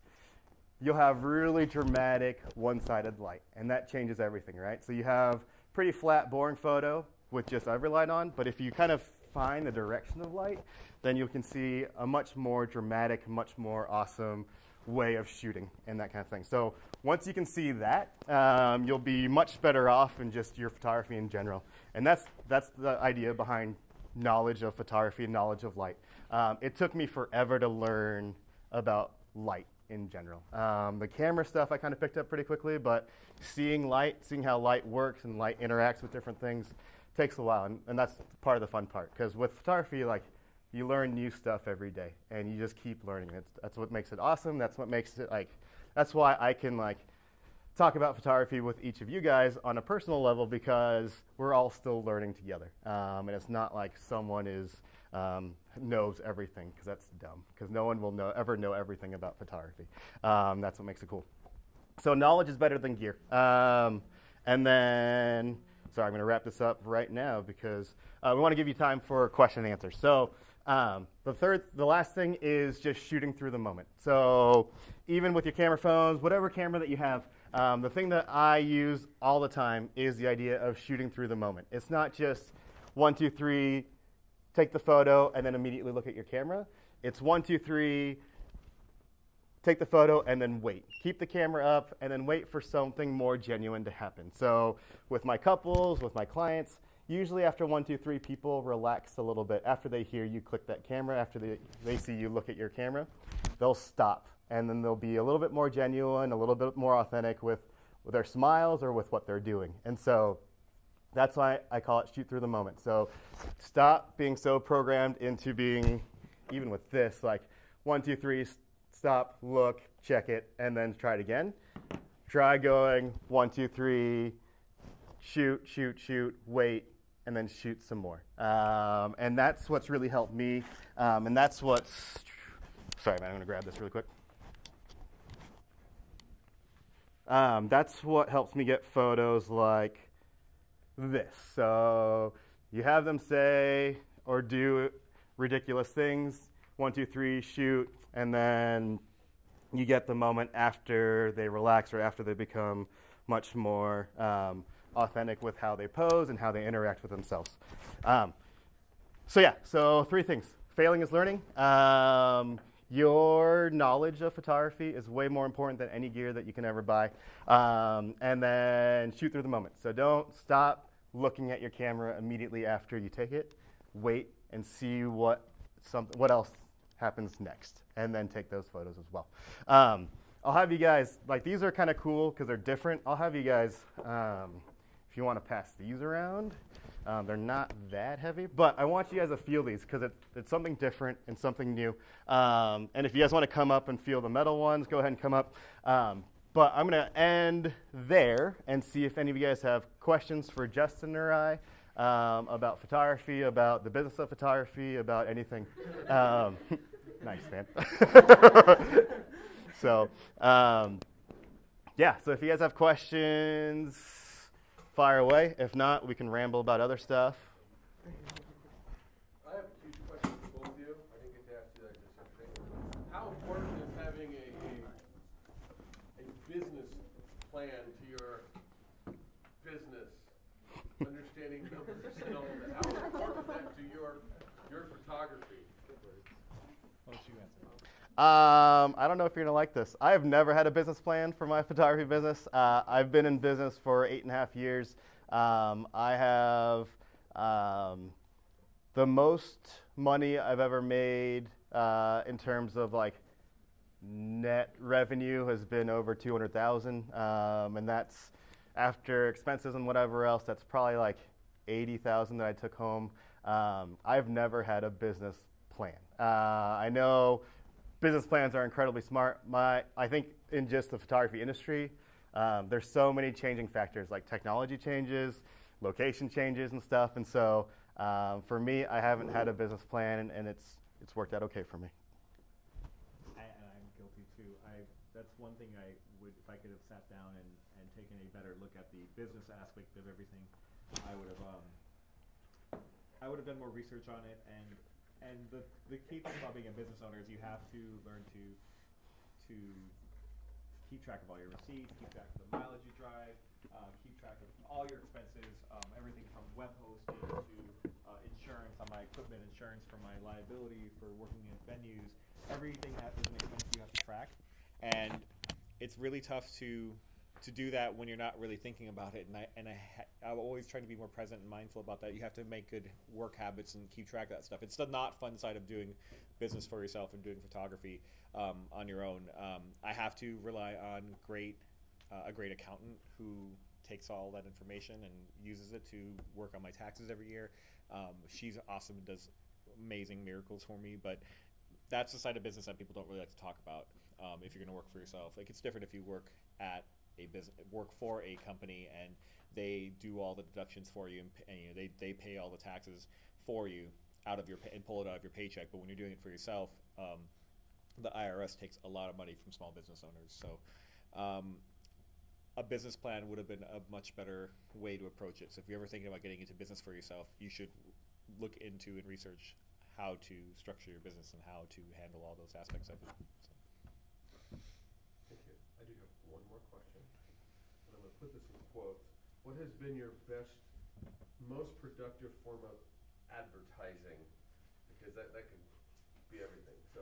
you'll have really dramatic one-sided light, and that changes everything, right? So you have pretty flat, boring photo with just every light on, but if you kind of find the direction of light, then you can see a much more dramatic, much more awesome way of shooting and that kind of thing. So once you can see that, um, you'll be much better off in just your photography in general. And that's, that's the idea behind knowledge of photography and knowledge of light. Um, it took me forever to learn about light in general. Um, the camera stuff I kind of picked up pretty quickly, but seeing light, seeing how light works and light interacts with different things takes a while. And, and that's part of the fun part, because with photography, like, you learn new stuff every day, and you just keep learning. It's, that's what makes it awesome. That's what makes it like, that's why I can like talk about photography with each of you guys on a personal level, because we're all still learning together. Um, and it's not like someone is um, knows everything, because that's dumb, because no one will know, ever know everything about photography. Um, that's what makes it cool. So knowledge is better than gear. Um, and then, sorry, I'm going to wrap this up right now, because uh, we want to give you time for question and answer. So um, the third, the last thing is just shooting through the moment. So even with your camera phones, whatever camera that you have, Um, the thing that I use all the time is the idea of shooting through the moment. It's not just one, two, three, take the photo, and then immediately look at your camera. It's one, two, three, take the photo, and then wait. Keep the camera up, and then wait for something more genuine to happen. So with my couples, with my clients, usually after one, two, three, people relax a little bit. After they hear you click that camera, after they, they see you look at your camera, they'll stop. And then they'll be a little bit more genuine, a little bit more authentic with, with their smiles or with what they're doing. And so that's why I call it shoot through the moment. So stop being so programmed into being, even with this, like one, two, three, stop, look, check it, and then try it again. Try going one, two, three, shoot, shoot, shoot, wait, and then shoot some more. Um, and that's what's really helped me. Um, and that's what's, sorry, man, I'm going to grab this really quick. Um, that's what helps me get photos like this. So you have them say or do ridiculous things, one, two, three, shoot, and then you get the moment after they relax or after they become much more um, authentic with how they pose and how they interact with themselves. Um, so yeah, so three things. Failing is learning. Um, Your knowledge of photography is way more important than any gear that you can ever buy. Um, and then shoot through the moment. So don't stop looking at your camera immediately after you take it. Wait and see what, some, what else happens next. And then take those photos as well. Um, I'll have you guys, like these are kind of cool because they're different. I'll have you guys, um, if you want to pass these around. Um, they're not that heavy, but I want you guys to feel these because it, it's something different and something new. Um, and if you guys want to come up and feel the metal ones, go ahead and come up. Um, but I'm going to end there and see if any of you guys have questions for Justin or I um, about photography, about the business of photography, about anything. Um, nice, man. So, um, yeah, so if you guys have questions, fire away. If not, we can ramble about other stuff. I have two questions for both of you. I didn't get to ask you that just yesterday. How important is having a, a, a business plan to your business, understanding numbers and all of that? How important is that to your, your photography? What should you answer? Um, I don't know if you're going to like this. I have never had a business plan for my photography business. Uh, I've been in business for eight and a half years. Um, I have um, the most money I've ever made uh, in terms of like net revenue has been over two hundred thousand dollars. Um, and that's after expenses and whatever else, that's probably like eighty thousand dollars that I took home. Um, I've never had a business plan. Uh, I know business plans are incredibly smart. My, I think in just the photography industry, um, there's so many changing factors, like technology changes, location changes and stuff. And so um, for me, I haven't had a business plan, and, and it's, it's worked out okay for me. I, and I'm guilty too. I, that's one thing I would, if I could have sat down and, and taken a better look at the business aspect of everything, I would have, um, I would have done more research on it. And And the, the key thing about being a business owner is you have to learn to to keep track of all your receipts, keep track of the mileage you drive, uh, keep track of all your expenses, um, everything from web hosting to uh, insurance on my equipment, insurance for my liability for working in venues. Everything that is an expense you have to track. And it's really tough to to do that when you're not really thinking about it. And, I, and I ha I'm always trying to be more present and mindful about that. You have to make good work habits and keep track of that stuff. It's the not fun side of doing business for yourself and doing photography um, on your own. Um, I have to rely on great uh, a great accountant who takes all that information and uses it to work on my taxes every year. Um, she's awesome and does amazing miracles for me, but that's the side of business that people don't really like to talk about um, if you're gonna work for yourself. Like, it's different if you work at a business, work for a company, and they do all the deductions for you, and, and you know, they they pay all the taxes for you out of your pay, and pull it out of your paycheck. But when you're doing it for yourself, um, the I R S takes a lot of money from small business owners. So um, a business plan would have been a much better way to approach it. So if you're ever thinking about getting into business for yourself, you should look into and research how to structure your business and how to handle all those aspects of it. So. Thank you. I do have one more question, and I'm going to put this in quotes. What has been your best, most productive form of advertising? Because that, that could be everything. So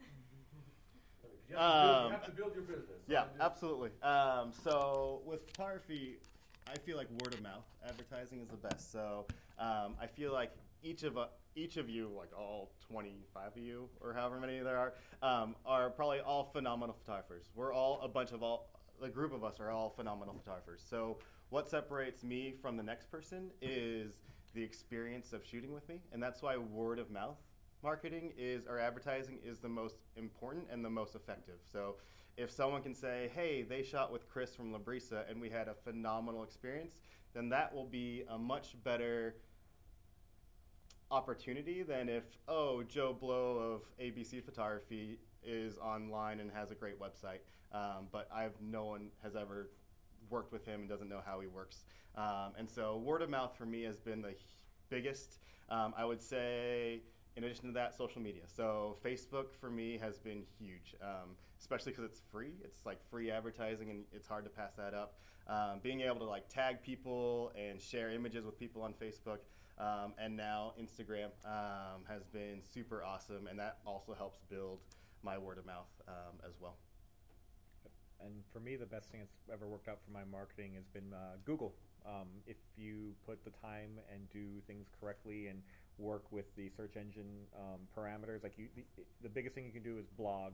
I mean, you, have um, build, you have to build your business. So yeah, absolutely. Um, so with photography, I feel like word of mouth advertising is the best. So um, I feel like each of uh, each of you, like all twenty-five of you, or however many there are, um, are probably all phenomenal photographers. We're all a bunch of all the group of us are all phenomenal photographers. So what separates me from the next person is the experience of shooting with me, and that's why word of mouth marketing is, or advertising is the most important and the most effective. So if someone can say, hey, they shot with Chris from La Brisa and we had a phenomenal experience, then that will be a much better opportunity than if, oh, Joe Blow of A B C Photography is online and has a great website, um, but I've no one has ever worked with him and doesn't know how he works. Um, and so word of mouth for me has been the biggest. Um, I would say, in addition to that, social media. So Facebook for me has been huge, um, especially because it's free. It's like free advertising, and it's hard to pass that up. Um, being able to like tag people and share images with people on Facebook, um, and now Instagram um, has been super awesome, and that also helps build my word of mouth um, as well. And for me, the best thing that's ever worked out for my marketing has been uh, Google. Um, if you put the time and do things correctly and work with the search engine um, parameters, like you, the, the biggest thing you can do is blog.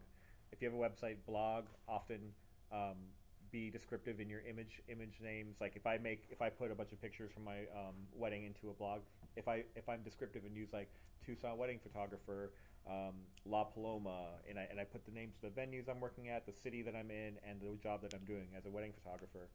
If you have a website, blog often. Um, be descriptive in your image image names. Like if I make if I put a bunch of pictures from my um, wedding into a blog, if I if I'm descriptive and use like Tucson wedding photographer, um, La Paloma, and I and I put the names of the venues I'm working at, the city that I'm in, and the job that I'm doing as a wedding photographer,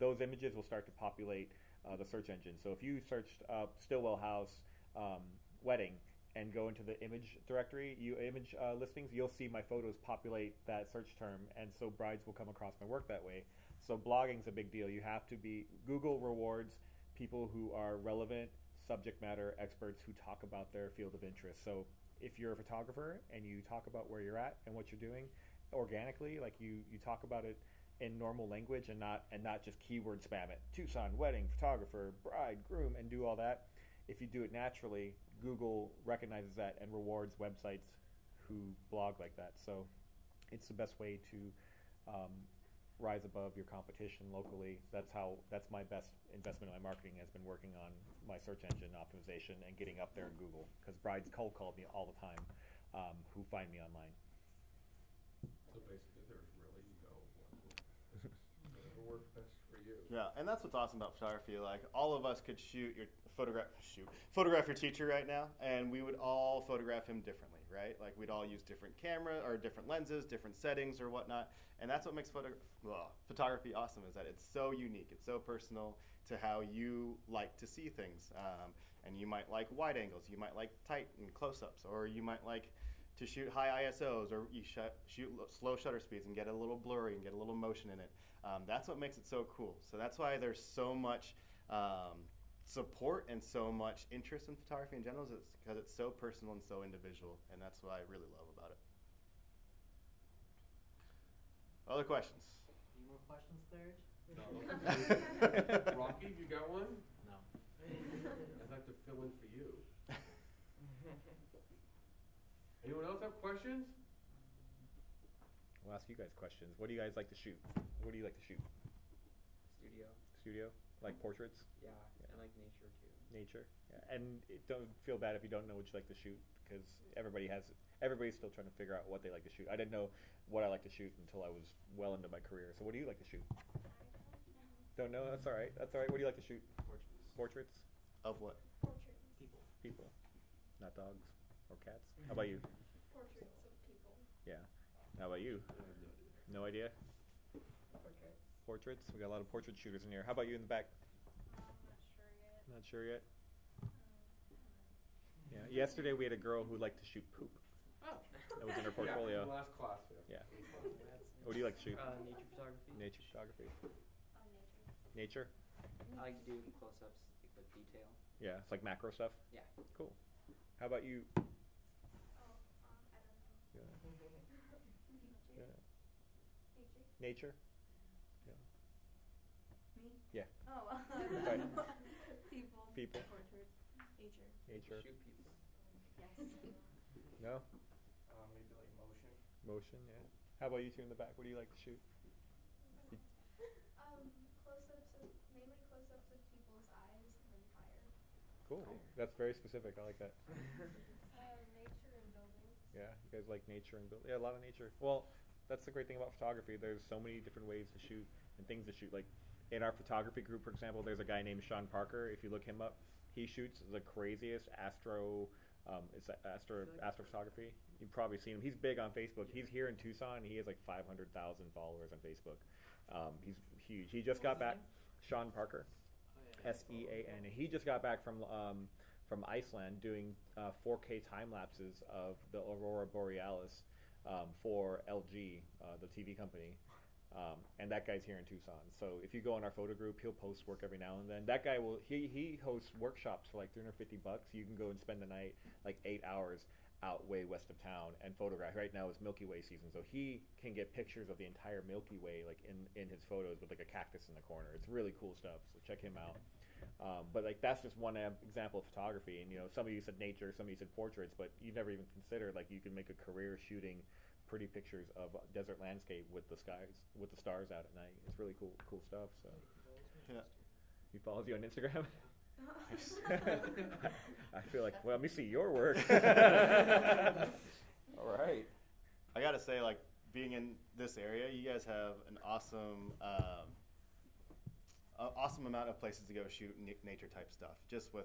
those images will start to populate uh, the search engine. So if you searched uh, Stillwell House um, wedding and go into the image directory, you image uh, listings, you'll see my photos populate that search term, and so brides will come across my work that way. So blogging's a big deal. You have to be, Google rewards people who are relevant subject matter experts who talk about their field of interest. So if you're a photographer and you talk about where you're at and what you're doing organically, like you, you talk about it in normal language and not, and not just keyword spam it. Tucson, wedding, photographer, bride, groom, and do all that. If you do it naturally, Google recognizes that and rewards websites who blog like that. So it's the best way to um, rise above your competition locally. That's how, that's my best investment in my marketing, has been working on my search engine optimization and getting up there in Google, because brides cold call me all the time um, who find me online. So basically there's really no one word. Whatever worked best for you. Yeah, and that's what's awesome about photography. Like all of us could shoot your photograph shoot photograph your teacher right now, and we would all photograph him differently, right? Like we'd all use different camera or different lenses, different settings or whatnot. And that's what makes photo ugh, photography awesome, is that it's so unique, it's so personal to how you like to see things. Um, and you might like wide angles, you might like tight and close-ups, or you might like to shoot high I S Os, or you sh shoot slow shutter speeds and get a little blurry and get a little motion in it. Um, that's what makes it so cool. So that's why there's so much um, support and so much interest in photography in general, is because it's so personal and so individual, and that's what I really love about it. Other questions? Any more questions, Serge? No. Rocky, you got one? No. I'd like to fill in for you. Anyone else have questions? We'll ask you guys questions. What do you guys like to shoot? What do you like to shoot? Studio. Studio? Like portraits? Yeah, yeah. And like nature too. Nature. Yeah. And it don't feel bad if you don't know what you like to shoot, because everybody has, everybody's still trying to figure out what they like to shoot. I didn't know what I like to shoot until I was well into my career. So what do you like to shoot? I don't know. Don't know? That's all right. That's all right. What do you like to shoot? Portraits. Portraits? Of what? Portraits. People. People. Not dogs. Or cats? How about you? Portraits of people. Yeah. How about you? I have no idea. No idea? Portraits. Portraits. We got a lot of portrait shooters in here. How about you in the back? Not sure yet. Not sure yet. Yeah. Yesterday we had a girl who liked to shoot poop. Oh. That was in her portfolio. Yeah, in the last class. Yeah. yeah. What do you like to shoot? Uh, nature photography. Nature photography. Uh, nature. Nature. I like to do close-ups, like detail. Yeah, it's like macro stuff. Yeah. Cool. How about you? Oh, um, I don't know. Yeah. Nature. Yeah. Nature. Nature. Yeah. Me. Yeah. Oh. Well. People. People. Portraits. Nature. Nature. Shoot people. Yes. No? Um, maybe like motion. Motion, yeah. How about you two in the back? What do you like to shoot? Um, close-ups of, mainly close-ups of people's eyes and then fire. Cool. Fire. That's very specific. I like that. uh, nature and buildings. Yeah, you guys like nature and buildings. Yeah, a lot of nature. Well, that's the great thing about photography. There's so many different ways to shoot and things to shoot. Like in our photography group, for example, there's a guy named Sean Parker. If you look him up, he shoots the craziest astro... Um, it's astro like astrophotography. You've probably seen him. He's big on Facebook. Yeah. He's here in Tucson. He has like five hundred thousand followers on Facebook. Um, he's huge. He just got back. Sean Parker, oh, yeah. S E A N. He just got back from um, from Iceland doing uh, four K time lapses of the Aurora Borealis um, for L G, uh, the T V company. Um, and that guy's here in Tucson. So if you go on our photo group, he'll post work every now and then. That guy will, he, he hosts workshops for like three hundred fifty bucks. You can go and spend the night, like eight hours out way west of town and photograph. Right now it's Milky Way season. So he can get pictures of the entire Milky Way like in, in his photos with like a cactus in the corner. It's really cool stuff. So check him out. Um, but like that's just one example of photography. And you know, some of you said nature, some of you said portraits, but you've never even considered like you can make a career shooting pretty pictures of desert landscape with the skies, with the stars out at night. It's really cool, cool stuff. So, yeah. He follows you on Instagram. I feel like, well, let me see your work. All right. I gotta say, like being in this area, you guys have an awesome, um, awesome amount of places to go shoot nature type stuff. Just with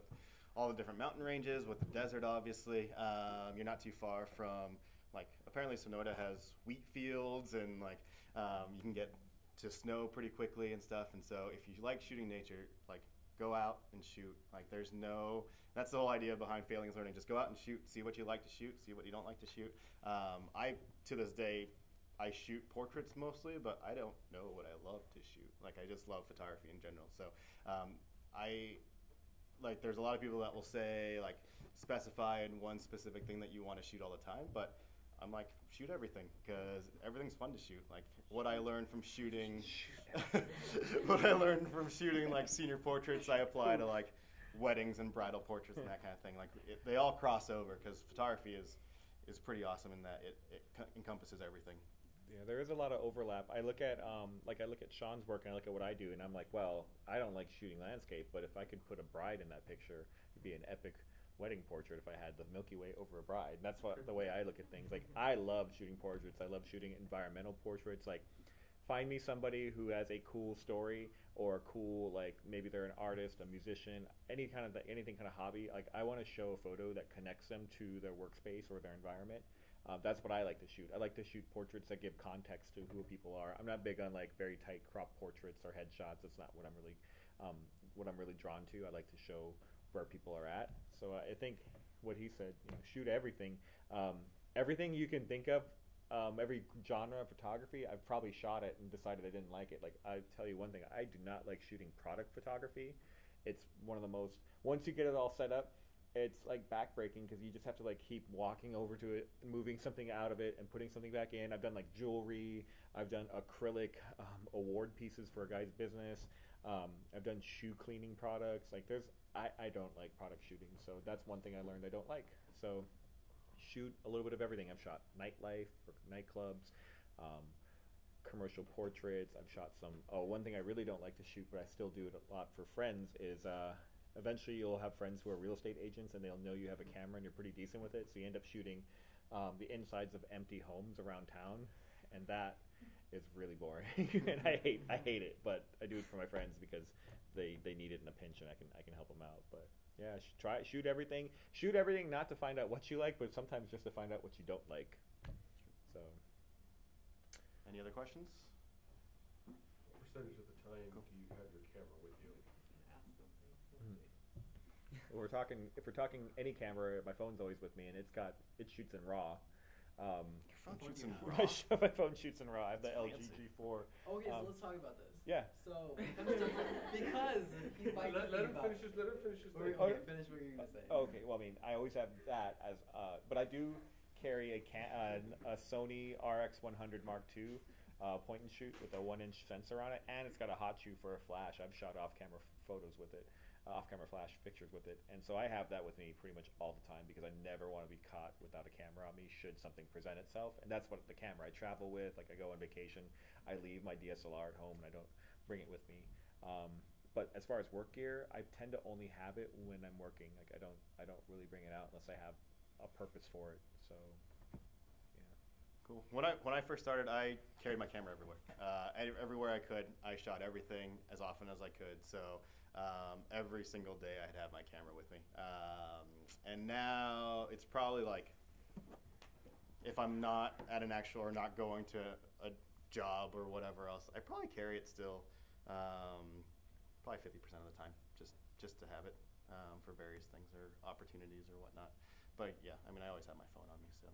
all the different mountain ranges, with the desert, obviously, um, you're not too far from. Like apparently Sonora has wheat fields and like um, you can get to snow pretty quickly and stuff. And so if you like shooting nature, like go out and shoot. Like there's no, that's the whole idea behind Failing is Learning. Just go out and shoot, see what you like to shoot, see what you don't like to shoot. Um, I, to this day, I shoot portraits mostly, but I don't know what I love to shoot. Like I just love photography in general. So um, I, like there's a lot of people that will say like specify in one specific thing that you want to shoot all the time, but I'm like, shoot everything, because everything's fun to shoot. Like, what I learned from shooting, what I learned from shooting, like, senior portraits, I apply to, like, weddings and bridal portraits and that kind of thing. Like, it, they all cross over, because photography is, is pretty awesome in that it, it encompasses everything. Yeah, there is a lot of overlap. I look at, um, like, I look at Sean's work, and I look at what I do, and I'm like, well, I don't like shooting landscape, but if I could put a bride in that picture, it'd be an epic wedding portrait if I had the Milky Way over a bride. And that's what the way I look at things. Like I love shooting portraits. I love shooting environmental portraits. Like find me somebody who has a cool story or a cool, like maybe they're an artist, a musician, any kind of the, anything kind of hobby. Like I want to show a photo that connects them to their workspace or their environment. Uh, that's what I like to shoot. I like to shoot portraits that give context to who people are. I'm not big on like very tight crop portraits or headshots. That's not what I'm really um, what I'm really drawn to. I like to show where people are at. So uh, I think what he said, you know, shoot everything. Um, everything you can think of, um, every genre of photography, I've probably shot it and decided I didn't like it. Like, I'll tell you one thing, I do not like shooting product photography. It's one of the most, once you get it all set up, it's like backbreaking because you just have to like keep walking over to it, moving something out of it and putting something back in. I've done like jewelry, I've done acrylic um, award pieces for a guy's business. Um, I've done shoe cleaning products. Like there's, I, I don't like product shooting, so that's one thing I learned I don't like. So shoot a little bit of everything. I've shot nightlife, or nightclubs, um, commercial portraits. I've shot some, oh, one thing I really don't like to shoot, but I still do it a lot for friends is uh, eventually you'll have friends who are real estate agents and they'll know you have a camera and you're pretty decent with it. So you end up shooting um, the insides of empty homes around town, and that is really boring, and I hate I hate it, but I do it for my friends because they they need it in a pinch, and I can I can help them out. But yeah, sh try shoot everything, shoot everything, not to find out what you like, but sometimes just to find out what you don't like. So, any other questions? percentage of the time cool. do you have your camera with you? Mm-hmm. We're talking, if we're talking any camera, my phone's always with me, and it's got, it shoots in RAW. Um, your phone shoots in RAW. My phone shoots in RAW. I have the L G G four. Okay, um, so let's talk about this. Yeah. So because he might let, let him finish his. Let him finish his. Or, or, finish what you're gonna say. Okay. Well, I mean, I always have that as, uh, but I do carry a can, uh, a Sony R X one hundred Mark two uh, point and shoot with a one inch sensor on it, and it's got a hot shoe for a flash. I've shot off camera photos with it. Off-camera flash pictures with it, and so I have that with me pretty much all the time because I never want to be caught without a camera on me should something present itself. And that's what the camera I travel with. Like I go on vacation, I leave my D S L R at home and I don't bring it with me. Um, but as far as work gear, I tend to only have it when I'm working. Like I don't, I don't really bring it out unless I have a purpose for it. So, yeah. Cool. When I when I first started, I carried my camera everywhere. Uh, everywhere I could, I shot everything as often as I could. So. Um, every single day I'd have my camera with me. Um, and now it's probably like if I'm not at an actual or not going to a job or whatever else, I probably carry it still um, probably fifty percent of the time just, just to have it um, for various things or opportunities or whatnot. But yeah, I mean, I always have my phone on me, so.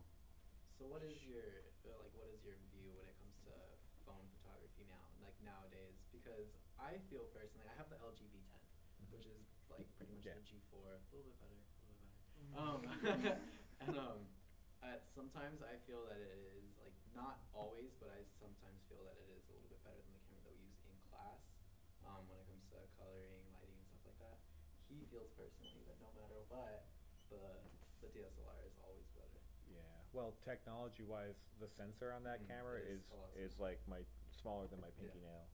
So what is your, like, what is your view when it comes to phone photography now, like nowadays? Because I feel personally, I have the L G V ten, which is like pretty much yeah. the G four, a little bit better, a little bit better. Um, and um, I, sometimes I feel that it is like not always, but I sometimes feel that it is a little bit better than the camera that we use in class um, when it comes to coloring, lighting, and stuff like that. He feels personally that no matter what, the the D S L R is always better. Yeah. Well, technology-wise, the sensor on that mm, camera is is, is like my smaller than my pinky yeah. nail.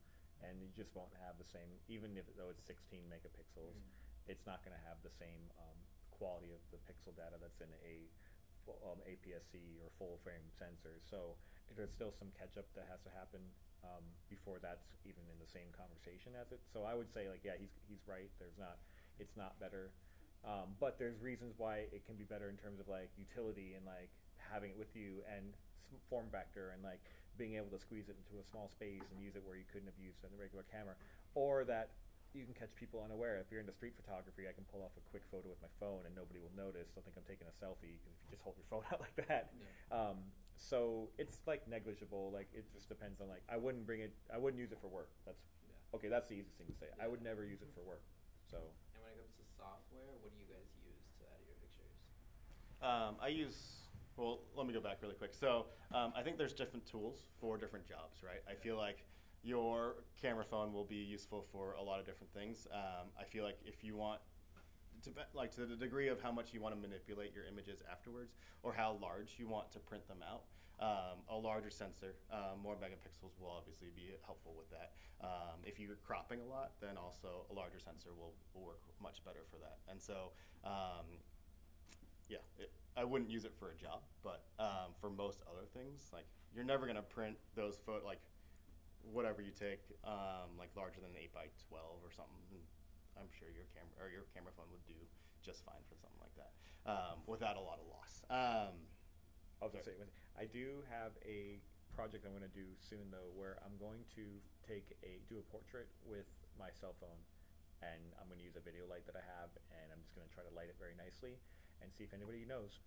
And you just won't have the same, even if though it's sixteen megapixels, mm-hmm. it's not going to have the same um, quality of the pixel data that's in a full, um, A P S C or full frame sensor. So there's still some catch up that has to happen um, before that's even in the same conversation as it. So I would say like, yeah, he's he's right. There's not, it's not better, um, but there's reasons why it can be better in terms of like utility and like having it with you and form factor and like. Being able to squeeze it into a small space and use it where you couldn't have used a regular camera, or that you can catch people unaware. If you're into street photography, I can pull off a quick photo with my phone and nobody will notice. They'll think I'm taking a selfie if you just hold your phone out like that. Yeah. Um, so it's like negligible. Like it just depends on like I wouldn't bring it. I wouldn't use it for work. That's yeah. okay. That's the easiest thing to say. Yeah. I would never use it for work. So. And when it comes to software, what do you guys use to edit your pictures? Um, I use. Well, let me go back really quick. So um, I think there's different tools for different jobs, right? I feel like your camera phone will be useful for a lot of different things. Um, I feel like if you want, to be, like to the degree of how much you want to manipulate your images afterwards or how large you want to print them out, um, a larger sensor, um, more megapixels will obviously be helpful with that. Um, if you're cropping a lot, then also a larger sensor will, will work much better for that. And so, um, yeah. It, I wouldn't use it for a job, but um, for most other things, like you're never gonna print those photo, like whatever you take, um, like larger than an eight by twelve or something. I'm sure your camera or your camera phone would do just fine for something like that, um, without a lot of loss. Um, I'll just say, I do have a project I'm gonna do soon though, where I'm going to take a do a portrait with my cell phone, and I'm gonna use a video light that I have, and I'm just gonna try to light it very nicely. And see if anybody knows.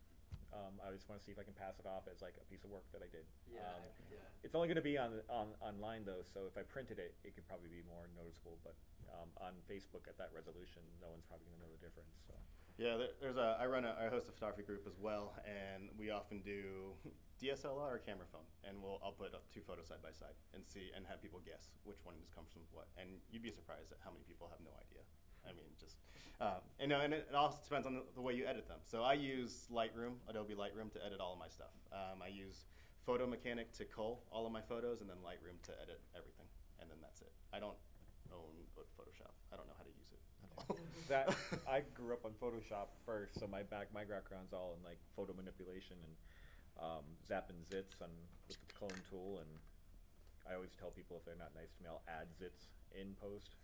Um, I just want to see if I can pass it off as like a piece of work that I did. Yeah, um, yeah. It's only going to be on on online though, so if I printed it, it could probably be more noticeable. But um, on Facebook at that resolution, no one's probably going to know the difference. So. Yeah, there, there's a. I run a. I host a photography group as well, and we often do D S L R or camera phone, and we'll I'll put up two photos side by side and see and have people guess which one just comes from what, and you'd be surprised at how many people have no idea. I mean, just, um, and, and it also depends on the, the way you edit them. So I use Lightroom, Adobe Lightroom, to edit all of my stuff. Um, I use Photo Mechanic to cull all of my photos, and then Lightroom to edit everything, and then that's it. I don't own Photoshop. I don't know how to use it at all. That, I grew up on Photoshop first, so my back, my background's all in like photo manipulation and um, zap and zits on with the clone tool, and I always tell people if they're not nice to me, I'll add zits in post,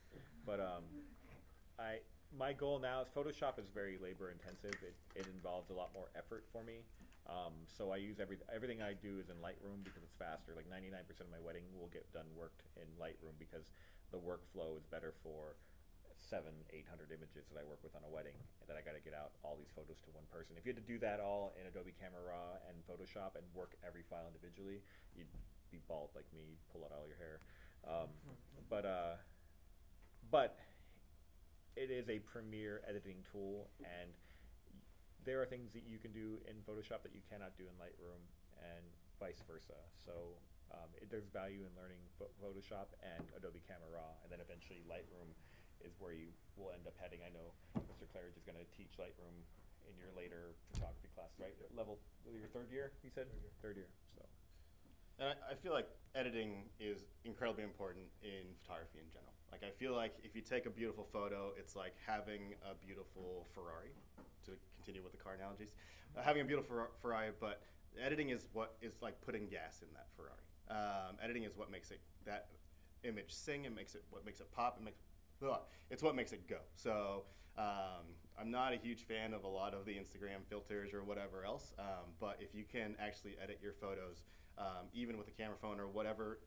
but. Um, I my goal now is Photoshop is very labor intensive. It, it involves a lot more effort for me. Um, so I use every, everything I do is in Lightroom because it's faster. Like ninety-nine percent of my wedding will get done worked in Lightroom because the workflow is better for seven, eight hundred images that I work with on a wedding that I got to get out all these photos to one person. If you had to do that all in Adobe Camera Raw and Photoshop and work every file individually, you'd be bald like me, pull out all your hair. Um, but uh, but it is a premier editing tool, and there are things that you can do in Photoshop that you cannot do in Lightroom, and vice versa. So um, it, there's value in learning Photoshop and Adobe Camera Raw, and then eventually Lightroom is where you will end up heading. I know Mister Claridge is going to teach Lightroom in your later photography class, right? Yep. Level, your third year, you said? Third year. Third year, so. And I, I feel like editing is incredibly important in photography in general. Like, I feel like if you take a beautiful photo, it's like having a beautiful Ferrari, to continue with the car analogies, uh, having a beautiful Ferrari, but editing is what is like putting gas in that Ferrari. Um, editing is what makes it, that image sing, it makes it, what makes it pop, it makes it's what makes it go. So um, I'm not a huge fan of a lot of the Instagram filters or whatever else, um, but if you can actually edit your photos, um, even with a camera phone or whatever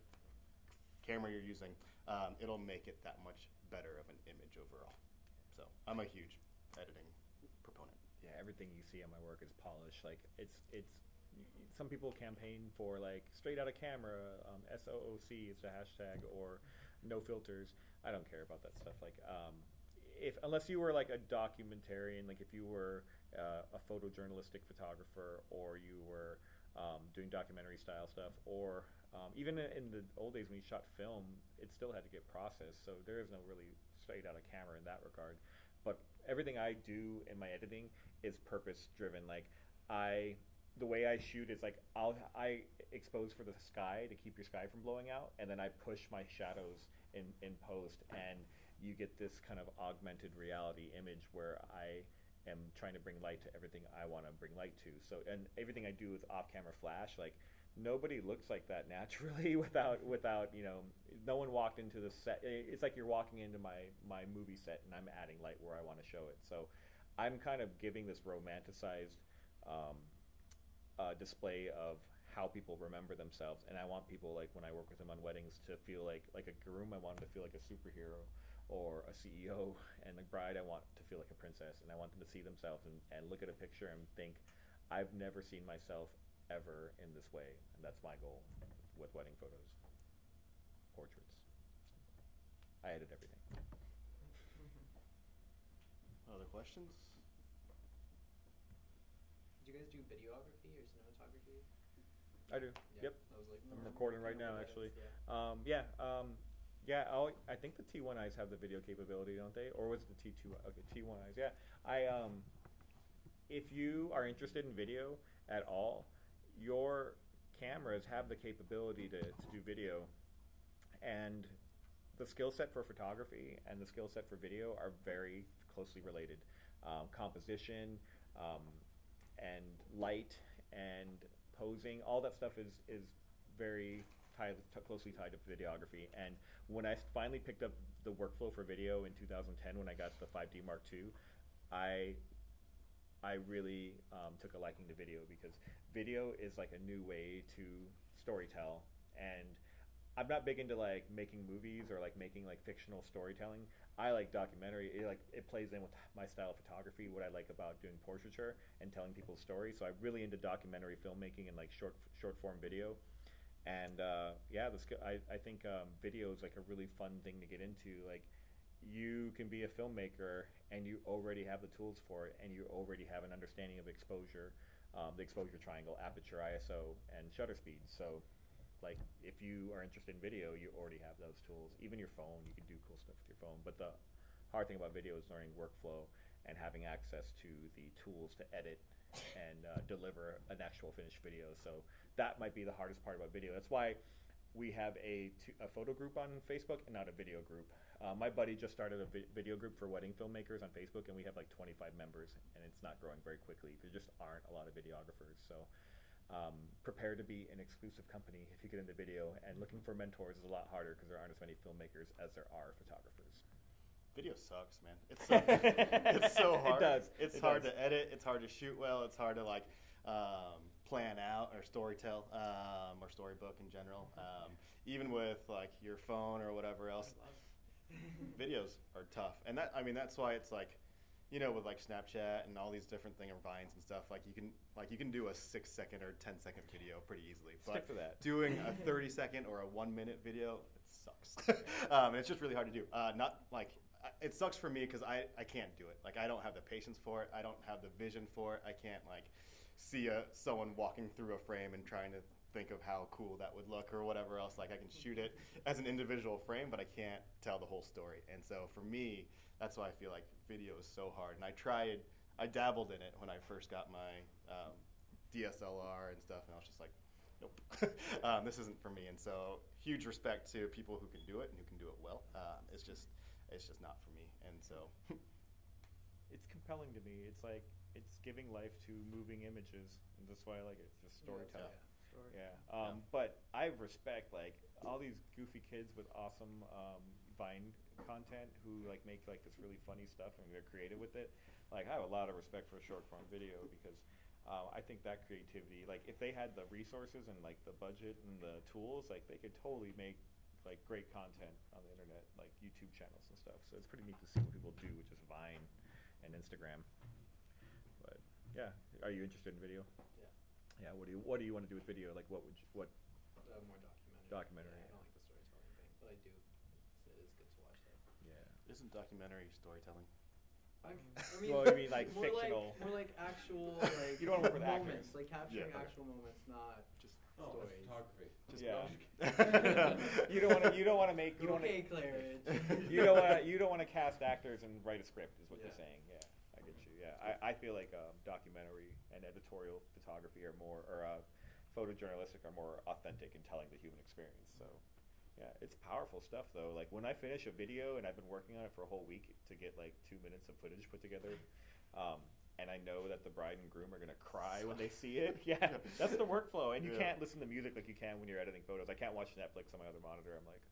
camera you're using, um, it'll make it that much better of an image overall. So I'm a huge editing proponent. Yeah, everything you see on my work is polished. Like it's it's. Some people campaign for like straight out of camera, um, S O O C is the hashtag, or no filters. I don't care about that stuff. Like, um, if unless you were like a documentarian, like if you were uh, a photojournalistic photographer, or you were um, doing documentary style stuff, or um, even in the old days when you shot film, it still had to get processed. So there is no really straight out of camera in that regard. But everything I do in my editing is purpose driven. Like I. The way I shoot is like I'll, I expose for the sky to keep your sky from blowing out, and then I push my shadows in, in post, and you get this kind of augmented reality image where I am trying to bring light to everything I want to bring light to. So, and everything I do is off-camera flash. Like nobody looks like that naturally without without you know. No one walked into the set. It's like you're walking into my my movie set, and I'm adding light where I want to show it. So, I'm kind of giving this romanticized. Um, Uh, display of how people remember themselves, and I want people, like when I work with them on weddings, to feel like like a groom. I want them to feel like a superhero or a C E O, and the bride I want to feel like a princess, and I want them to see themselves and, and look at a picture and think, I've never seen myself ever in this way, and that's my goal with wedding photos, portraits. I edit everything. Other questions? Do you guys do videography or cinematography? I do. Yeah, yep. I was like, I'm recording right now, actually. Yeah. Um, yeah. Um, yeah. I'll, I think the T one Is have the video capability, don't they? Or was it the T two? Okay, T one Is. Yeah. I. Um, if you are interested in video at all, your cameras have the capability to, to do video, and the skill set for photography and the skill set for video are very closely related. Um, composition. Um, and light and posing, all that stuff is is very tied, closely tied to videography. And when I finally picked up the workflow for video in two thousand ten, when I got the five D Mark two, I I really um, took a liking to video, because video is like a new way to storytell. And I'm not big into like making movies or like making like fictional storytelling. I like documentary. It like it plays in with my style of photography, what I like about doing portraiture and telling people's stories. So I'm really into documentary filmmaking and like short short form video. And uh, yeah, this, I I think um, video is like a really fun thing to get into. Like, you can be a filmmaker and you already have the tools for it, and you already have an understanding of exposure, um, the exposure triangle, aperture, I S O, and shutter speed. So. Like, if you are interested in video, you already have those tools. Even your phone, you can do cool stuff with your phone. But the hard thing about video is learning workflow and having access to the tools to edit and uh, deliver an actual finished video. So that might be the hardest part about video. That's why we have a, t a photo group on Facebook and not a video group. Uh, my buddy just started a vi video group for wedding filmmakers on Facebook, and we have like twenty-five members, and it's not growing very quickly. There just aren't a lot of videographers. So. Um, prepare to be an exclusive company if you get into video, and looking for mentors is a lot harder because there aren't as many filmmakers as there are photographers. Video sucks, man. It's so, it's so hard. It does. It's it hard does. to edit. It's hard to shoot well. It's hard to like um, plan out or storytell um, or storybook in general. Um, even with like your phone or whatever else, videos are tough. And that I mean that's why it's like, you know, with like Snapchat and all these different things, or Vines and stuff, like you can like you can do a six second or ten second video pretty easily. Stick but to that. Doing a thirty second or a one minute video, it sucks. um, and it's just really hard to do. Uh, not like it sucks for me because I I can't do it. Like I don't have the patience for it. I don't have the vision for it. I can't like see a someone walking through a frame and trying to think of how cool that would look or whatever else. Like I can shoot it as an individual frame, but I can't tell the whole story. And so for me, that's why I feel like video is so hard, and I tried, I dabbled in it when I first got my um, D S L R and stuff, and I was just like, nope, um, this isn't for me. And so, huge respect to people who can do it and who can do it well. Um, it's just, it's just not for me. And so, it's compelling to me. It's like it's giving life to moving images, and that's why I like it. It's just storytelling. Yeah, story. yeah. Um, yeah. But I respect like all these goofy kids with awesome um, Vine content who like make like this really funny stuff and they're creative with it. Like I have a lot of respect for short form video because uh, I think that creativity, like if they had the resources and like the budget and the tools, like they could totally make like great content on the internet, like YouTube channels and stuff. So it's pretty neat to see what people do with just Vine and Instagram. But yeah, are you interested in video? Yeah. Yeah. What do you What do you want to do with video? Like what would you, what? Uh, more documentary. Documentary. Yeah, I don't like the storytelling thing, but I do. It is good to watch that. Yeah. Isn't documentary storytelling? I mean, I mean, well, I mean like more fictional. Like, more like actual like you don't work with moments, actors. Like capturing yeah, actual okay. moments, not just oh, stories. Photography. Just yeah. you don't want to. You don't want to make. You okay, Claridge. You don't want. You don't want to cast actors and write a script. Is what yeah. you're saying? Yeah, I get you. Yeah, I, I feel like um, documentary and editorial photography are more, or uh, photojournalistic are more authentic in telling the human experience. So. Yeah, it's powerful stuff though. Like when I finish a video and I've been working on it for a whole week to get like two minutes of footage put together, um, and I know that the bride and groom are gonna cry when they see it. Yeah, that's the workflow. And you yeah. can't listen to music like you can when you're editing photos. I can't watch Netflix on my other monitor. I'm like,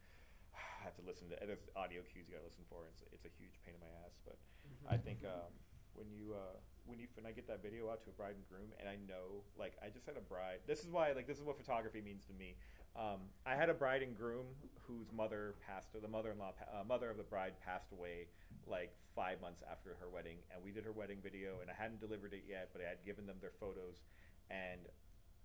I have to listen to, and there's audio cues you gotta listen for. It's it's a huge pain in my ass. But mm-hmm. I think um, when you uh, when you when I get that video out to a bride and groom, and I know like I just had a bride. This is why like this is what photography means to me. Um, I had a bride and groom whose mother passed, the mother-in-law, uh, mother of the bride passed away like five months after her wedding, and we did her wedding video, and I hadn't delivered it yet, but I had given them their photos, and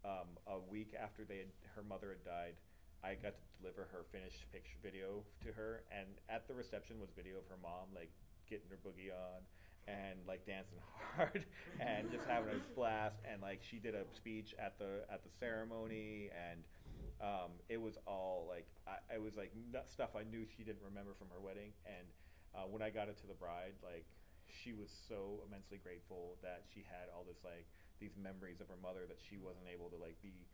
um, a week after they had, her mother had died, I got to deliver her finished picture video to her, and at the reception was video of her mom, like getting her boogie on, and like dancing hard and just having a blast, and like she did a speech at the at the ceremony, and um, it was all like I, it was like stuff I knew she didn't remember from her wedding, and uh, when I got it to the bride, like she was so immensely grateful that she had all this like these memories of her mother that she wasn't able to like be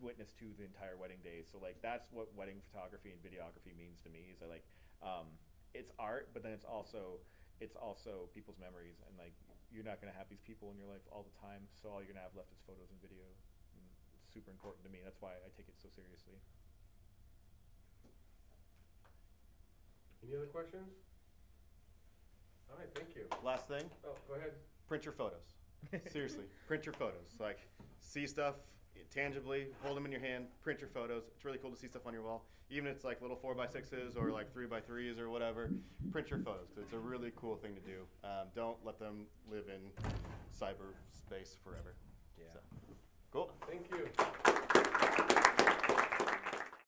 witness to the entire wedding day. So like that's what wedding photography and videography means to me, is that like um, it's art, but then it's also it's also people's memories, and like you're not going to have these people in your life all the time, so all you're going to have left is photos and video. And it's super important to me. That's why I take it so seriously. Any other questions? All right, thank you. Last thing. Oh, go ahead. Print your photos. Seriously, print your photos. Like, see stuff tangibly, hold them in your hand, print your photos. It's really cool to see stuff on your wall. Even if it's like little four by sixes or like three by threes or whatever, print your photos, because it's a really cool thing to do. Um, don't let them live in cyberspace forever. Yeah. So, cool. Thank you.